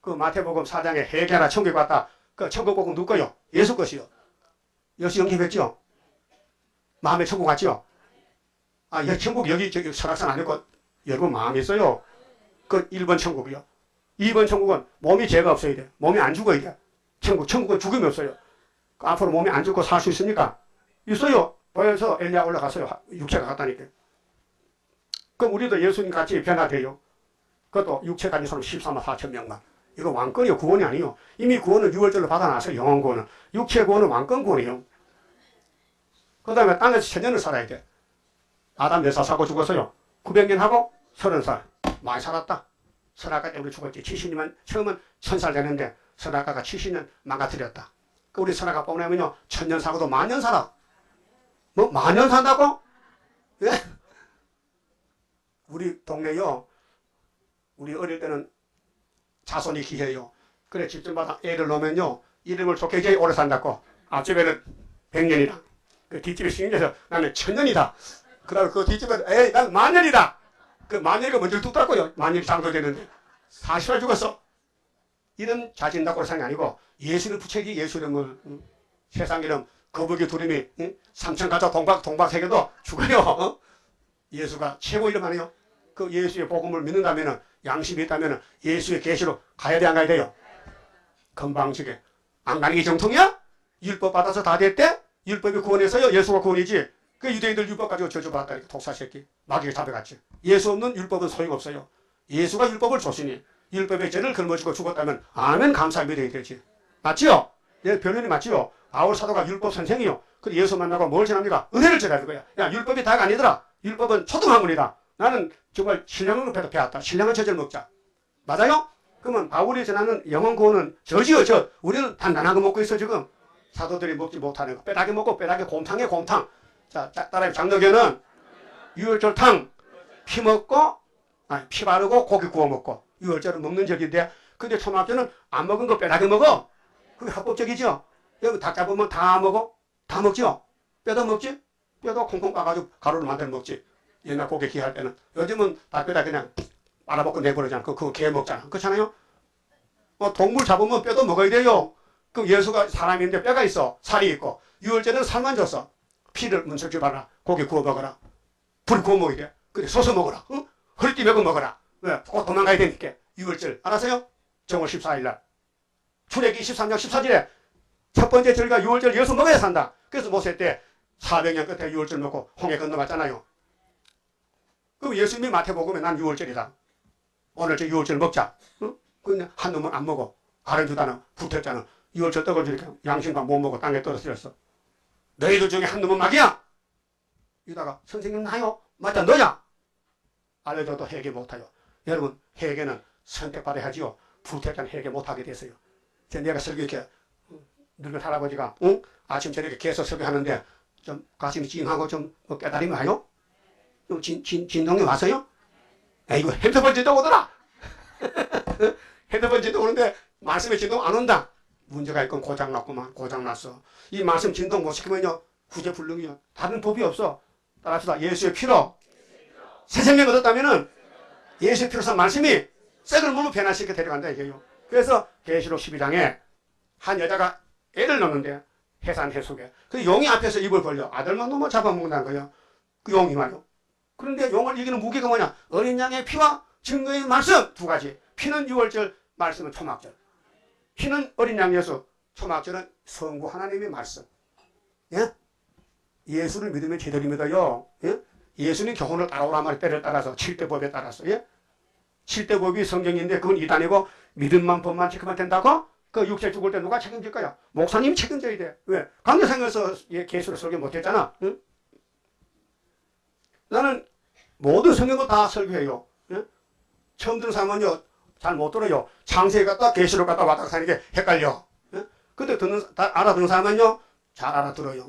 그 마태복음 4장에 회개하라 천국에 왔다. 그 천국 복음 누구 거요? 예수 것이요. 예수 영접했죠? 마음에 천국 갔죠? 아, 예, 천국 여기 저기 설악산 아니고 여러분 마음에 있어요. 그 1번 천국이요. 2번 천국은 몸이 죄가 없어야 돼. 몸이 안 죽어야 돼. 천국은 죽음이 없어요. 그 앞으로 몸이 안 죽고 살 수 있습니까? 있어요. 보여서 엘리야 올라갔어요. 육체가 갔다니까요. 그럼 우리도 예수님 같이 변화돼요. 그것도 육체 가진 사람 14만 4천 명만. 이거 왕권이요. 구원이 아니요. 이미 구원은 6월절로 받아놨어요. 영원 구원은. 육체 구원은 왕권 구원이요. 그 다음에 땅에서 천년을 살아야 돼. 아담 몇 살 살고 죽었어요? 900년 하고 30살. 많이 살았다. 선악과 때문에 죽었지. 70년 처음은 1000살 되는데 선악과가 70년 망가뜨렸다. 우리 선악과 뽑으면요 1000년 살고도 만년 살아. 뭐 만년 산다고? 예? 우리 동네요. 우리 어릴 때는 자손이 기해요. 그래 집집마다 애를 놓으면요 이름을 좋게 제일 오래 산다고. 앞집에는 100년이다. 그 뒷집에 신경에서 나는 1000년이다. 그 다음에 그 뒷집에 에이 난 만년이다. 그 만년이가 먼저 뚝더라고요. 만년이 당도되는데 40살 죽었어. 이런 자진 다 고려상이 아니고 예수를 부채기 예수 이름을 세상 이름 거북이 두림이 삼천가자 동박 세계도 죽어요. 어? 예수가 최고 이름 아니에요. 그 예수의 복음을 믿는다면은 양심이 있다면은 예수의 계시로 가야 돼 안 가야 돼요? 건방지게 안 가는 게 정통이야? 율법 받아서 다 됐대? 율법이 구원해서요? 예수가 구원이지. 그 유대인들 율법 가지고 저주받았다니까 독사 새끼 마귀가 잡혀갔지. 예수 없는 율법은 소용없어요. 예수가 율법을 줬으니 율법의 죄를 걸머지고 죽었다면 아멘 감사의 믿음이 되지. 맞지요? 예, 변론이 맞지요? 바울 사도가 율법 선생이요. 그래 예수 만나고 뭘 전합니까? 은혜를 전하는 거야. 야 율법이 다가 아니더라. 율법은 초등학문이다. 나는 정말 신령을 높여도 배웠다. 신령은 저절 먹자. 맞아요? 그러면 바울이 전하는 영혼구원은 저지요 저. 우리는 단단하게 먹고 있어 지금. 사도들이 먹지 못하는 거. 빼다게 먹고 빼다게 곰탕에 곰탕. 자 따라해. 장덕여는 유월절탕 피 먹고 아니 피 바르고 고기 구워 먹고. 유월절은 먹는 절인데 근데 초등학교는 안 먹은 거 빼다게 먹어. 그게 합법적이죠. 여러분 닭 잡으면 다 먹어. 다 먹죠. 뼈도 먹지. 뼈도 콩콩 까가지고 가루를 만들어 먹지. 옛날 고개 기할 때는. 요즘은 닭뼈다 그냥 말아먹고 내버리잖아. 그거 개 먹잖아. 그렇잖아요. 동물 잡으면 뼈도 먹어야 돼요. 그럼 예수가 사람인데 뼈가 있어. 살이 있고. 유월절에는 살만 줬어. 피를 문설주 바라. 고기 구워 먹어라. 불 구워 먹어야 돼. 그래 소스 먹어라. 응? 허리띠 매고 먹어라. 왜? 꼭 도망가야 되니까. 유월절. 알았어요? 정월 14일날. 출애기 23장 14절에 첫 번째 절과 유월절 예수 먹어야 산다. 그래서 모세 때 400년 끝에 유월절 먹고 홍해 건너갔잖아요. 그럼 예수님이 마태복음에 난 유월절이다. 오늘 저 유월절 먹자. 응? 그냥 한 놈은 안 먹어. 다른 주다는 붙었잖아. 유월절 떡을 주니까 양심과 못 먹고 땅에 떨어뜨렸어. 너희들 중에 한 놈은 마귀야. 유다가 선생님 나요? 맞다 너야. 알려줘도 회개 못하요. 여러분 회개는 선택받아야 하지요. 불태한 회개 못하게 됐어요. 내가 설교 이렇게 늙은 할아버지가 응? 아침 저녁에 계속 설교하는데 좀 가슴이 찡하고 좀 깨달음이 와요? 좀 진동이 와서요? 에이구 핸드폰 진동 오더라. 핸드폰 진동 오는데 말씀의 진동 안 온다. 문제가 있건 고장났구만. 고장났어. 이 말씀 진동 못 시키면요 구제불능이요. 다른 법이 없어. 따라합시다. 예수의 피로 새 생명 얻었다면은 예수의 피로서 말씀이 썩을 몸을 변화시켜 데려간다 이게요. 그래서 계시록 12장에 한 여자가 애를 넣는데 해산 해수게 그 용이 앞에서 입을 벌려 아들만 너무 잡아먹는다는 거예요. 그 용이 말이요. 그런데 용을 이기는 무기가 뭐냐? 어린 양의 피와 증거의 말씀 두 가지. 피는 유월절, 말씀은 초막절. 피는 어린 양 예수, 초막절은 성부 하나님의 말씀. 예? 예수를 믿으면 제대로 믿어요. 예? 예수님 교훈을 따라오라 말이에요. 때를 따라서 칠대법에 따라서. 예? 칠대법이 성경인데 그건 이단이고 믿음만 법만 지키면 된다고? 그 육체 죽을 때 누가 책임질 거야? 목사님이 책임져야 돼. 왜? 강대상에서 계시록 설교 못했잖아. 응? 나는 모든 성경을 다 설교해요. 응? 처음 듣는 사람은요 잘 못 들어요. 창세기 갔다 계시록 갔다 왔다 사는 게 헷갈려. 응? 근데 알아듣는 사람은요 잘 알아들어요.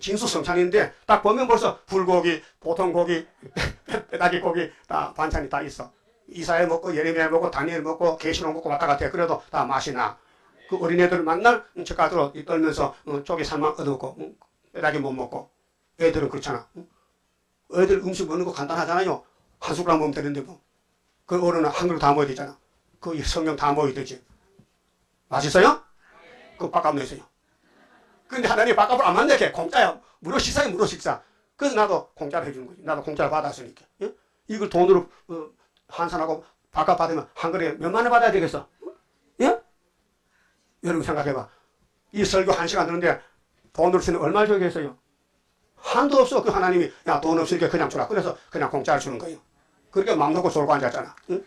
진수성찬인데 딱 보면 벌써 불고기, 보통 고기, 빼다기 고기 다 반찬이 다 있어. 이사야 먹고 예레미야 먹고 다니엘 먹고 계시록 먹고 왔다 갔다 해. 그래도 다 맛이 나. 그 어린애들 만날 젓가락으로 떨면서 쪼개 살만 얻어먹고 빼다기 못 먹고. 애들은 그렇잖아. 애들 음식 먹는 거 간단하잖아요. 한 숟가락 먹으면 되는데 뭐. 그 어른은 한 그릇 다 먹어야 되잖아. 그 성경 다 먹어야 되지. 맛있어요? 그 밥값 내세요. 근데 하나님 밥값을 안 만들게. 공짜야. 무료 식사야, 무료 식사. 그래서 나도 공짜로 해주는 거지. 나도 공짜로 받았으니까. 예? 이걸 돈으로 환산하고 밥값 받으면 한 그릇에 몇만 원 받아야 되겠어? 예? 여러분 생각해봐. 이 설교 한 시간 드는데 돈으로 쓰는 얼마를 주겠어요? 한도 없어. 그 하나님이 야, 돈 없으니까 그냥 주라. 그래서 그냥 공짜로 주는 거예요. 그렇게 막 놓고 졸고 앉았잖아. 응?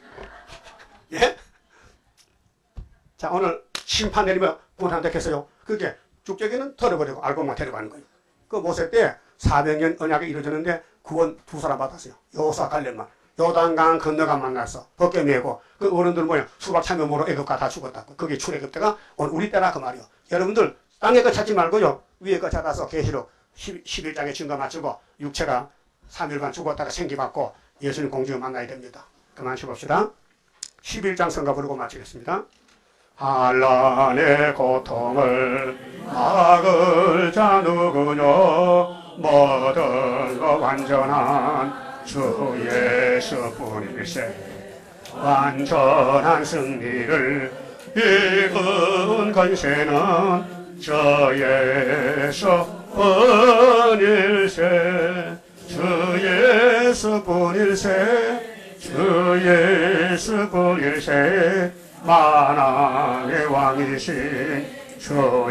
예? 자, 오늘 심판 내리면 분한테 했어요. 그게 죽적에는 털어버리고 알곡만 데려가는 거예요. 그 모세 때 400년 언약이 이루어졌는데 구원 두 사람 받았어요. 여호수아 갈렙만. 요단강 건너가 만났어. 벗겨 메고. 그 어른들 뭐냐. 수박 참여모로 애국가 다 죽었다고. 그게 출애굽 때가 오늘 우리 때라 그 말이요. 여러분들 땅에 거 찾지 말고요. 위에 거 찾아서 계시록 11장에 증거 맞추고 육체가 3일간 죽었다가 생기받고 예수님 공중에 만나야 됩니다. 그만 쉬봅시다. 11장 성가 부르고 마치겠습니다. 환란의 고통을 막을 자 누구뇨 모든 것 완전한 주 예수뿐일세 완전한 승리를 이은 권세는 저 예수뿐일세 주 예수뿐일세 주 예수뿐일세 만왕의 왕이신 주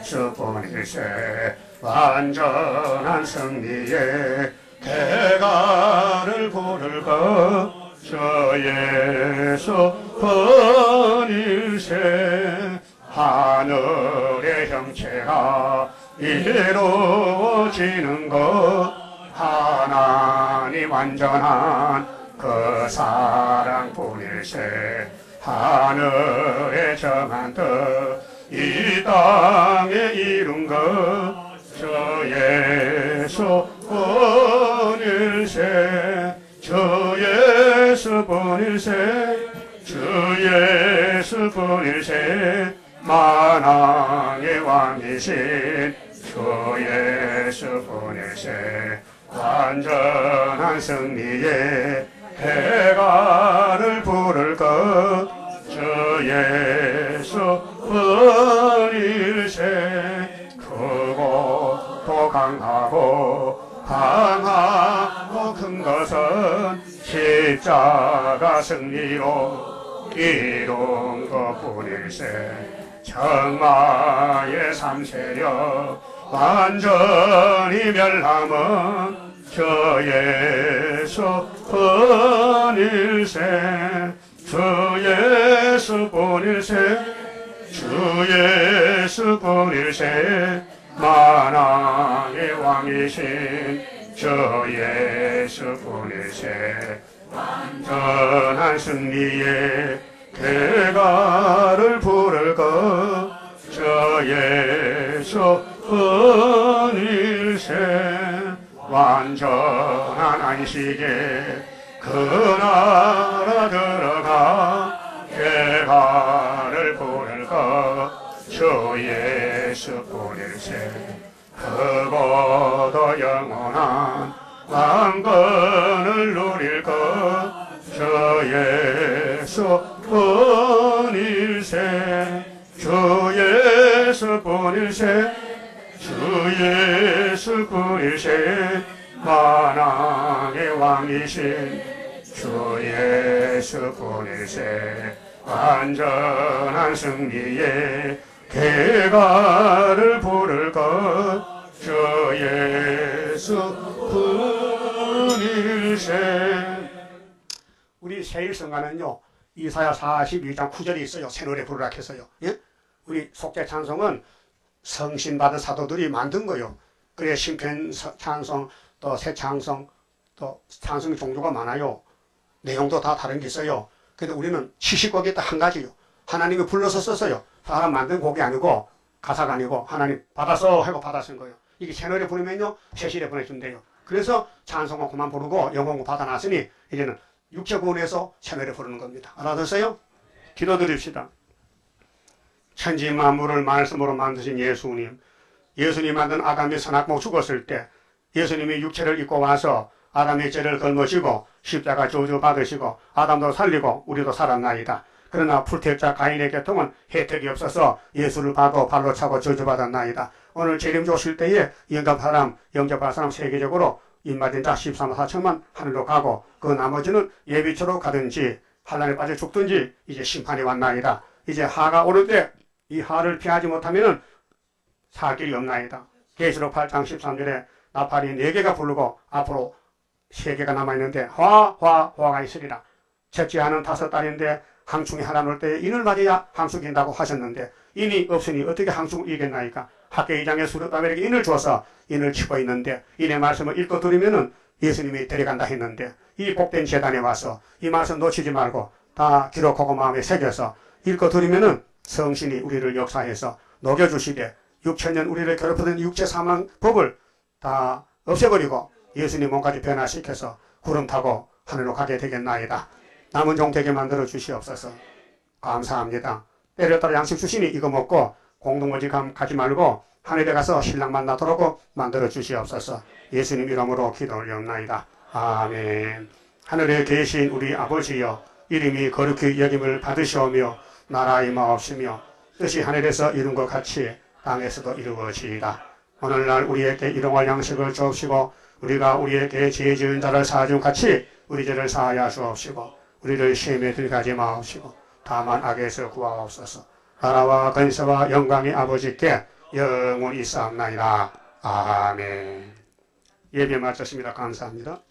예수뿐일세 완전한 승리의 대가를 부를 것 주 예수뿐일세 하늘의 형체가 이루어지는 것 하나님 완전한 그 사랑뿐일세 하늘에 정한 뜻 이 땅에 이룬 것 저 예수뿐일세 저 예수뿐일세 저 예수뿐일세 만왕의 왕이신 저 예수뿐일세 완전한 승리의 대가를 부를 것 저 예수뿐일세 크고 또 강하고 강하고 큰 것은 십자가 승리로 이룬 것뿐일세 정마의 삼세력 완전히 멸함은 저 예수뿐일세 주 예수뿐일세 주 예수뿐일세 만왕의 왕이신 저 예수뿐일세 완전한 승리의 대가를 부를 것 저 예수뿐일세 완전한 안식에 그 나라 들어가 대가를 부를 것 주 예수뿐일세 그보다 영원한 왕권을 누릴 것 주 예수뿐일세 주 예수뿐일세 주 예수뿐일세 만왕의 왕이신 주 예수뿐일세 완전한 승리의 대가를 부를 것 주 예수뿐일세 세일생. 우리 세일성가는요 이사야 42장 9절이 있어요. 새노래 부르라 해서요. 예? 우리 속죄 찬송은 성신받은 사도들이 만든 거요. 그래 신편 찬송 또 새 찬송 또 찬송 종류가 많아요. 내용도 다 다른 게 있어요. 근데 우리는 시식곡이 딱 한 가지요. 하나님이 불러서 썼어요. 사람 만든 곡이 아니고 가사가 아니고 하나님 받아서 하고 받아 쓴 거예요. 이게 새노래 부르면요 세실에 보내준대요. 그래서 찬송은 그만 부르고 영혼을 받아놨으니 이제는 육체 구원에서 새노래 부르는 겁니다. 알아들었어요? 기도드립시다. 천지 만물을 말씀으로 만드신 예수님, 예수님 만든 아담이 선악목 죽었을 때 예수님이 육체를 입고 와서 아담의 죄를 걸머지고 십자가 저주받으시고 아담도 살리고 우리도 살았나이다. 그러나 불태자 가인의 계통은 혜택이 없어서 예수를 봐도 발로 차고 저주받았나이다. 오늘 재림 오실 때에 영접한 사람 세계적으로 입맞은 자 13만 4천만 하늘로 가고 그 나머지는 예비처로 가든지 환란에 빠져 죽든지 이제 심판이 왔나이다. 이제 하가 오는데 이 하를 피하지 못하면 살 길이 없나이다. 계시록 8장 13절에 나팔이 4개가 부르고 앞으로 3개가 남아있는데 화가 있으리라. 첫째 하는 5 딸인데 항충이 하나 놓을 때 인을 맞아야 항충이 된다고 하셨는데 인이 없으니 어떻게 항충을 이겼나이까. 학계 2장에 스룹바벨에게 인을 줘서 인을 치고 있는데 인의 말씀을 읽고 들으면은 예수님이 데려간다 했는데 이 복된 재단에 와서 이 말씀 놓치지 말고 다 기록하고 마음에 새겨서 읽고 들으면은 성신이 우리를 역사해서 녹여주시되 6,000년 우리를 괴롭히던 육체 사망 법을 다 없애버리고 예수님 몸까지 변화시켜서 구름 타고 하늘로 가게 되겠나이다. 남은 종 되게 만들어 주시옵소서. 감사합니다. 때를 따라 양식 주시니 이거 먹고 공동모지감 가지 말고 하늘에 가서 신랑 만나도록 만들어 주시옵소서. 예수님 이름으로 기도 올리옵나이다. 아멘. 하늘에 계신 우리 아버지여, 이름이 거룩히 여김을 받으시오며 나라 임하옵시며 뜻이 하늘에서 이룬 것 같이 땅에서도 이루어지이다. 오늘날 우리에게 일용할 양식을 주옵시고 우리가 우리에게 죄 지은 자를 사하준 같이 우리 죄를 사하여 주옵시고 우리를 시험에 들게 하지 마옵시고 다만 악에서 구하옵소서. 나라와 권세와 영광이 아버지께 영원히 있사옵나이다. 아멘. 예배 마쳤습니다. 감사합니다.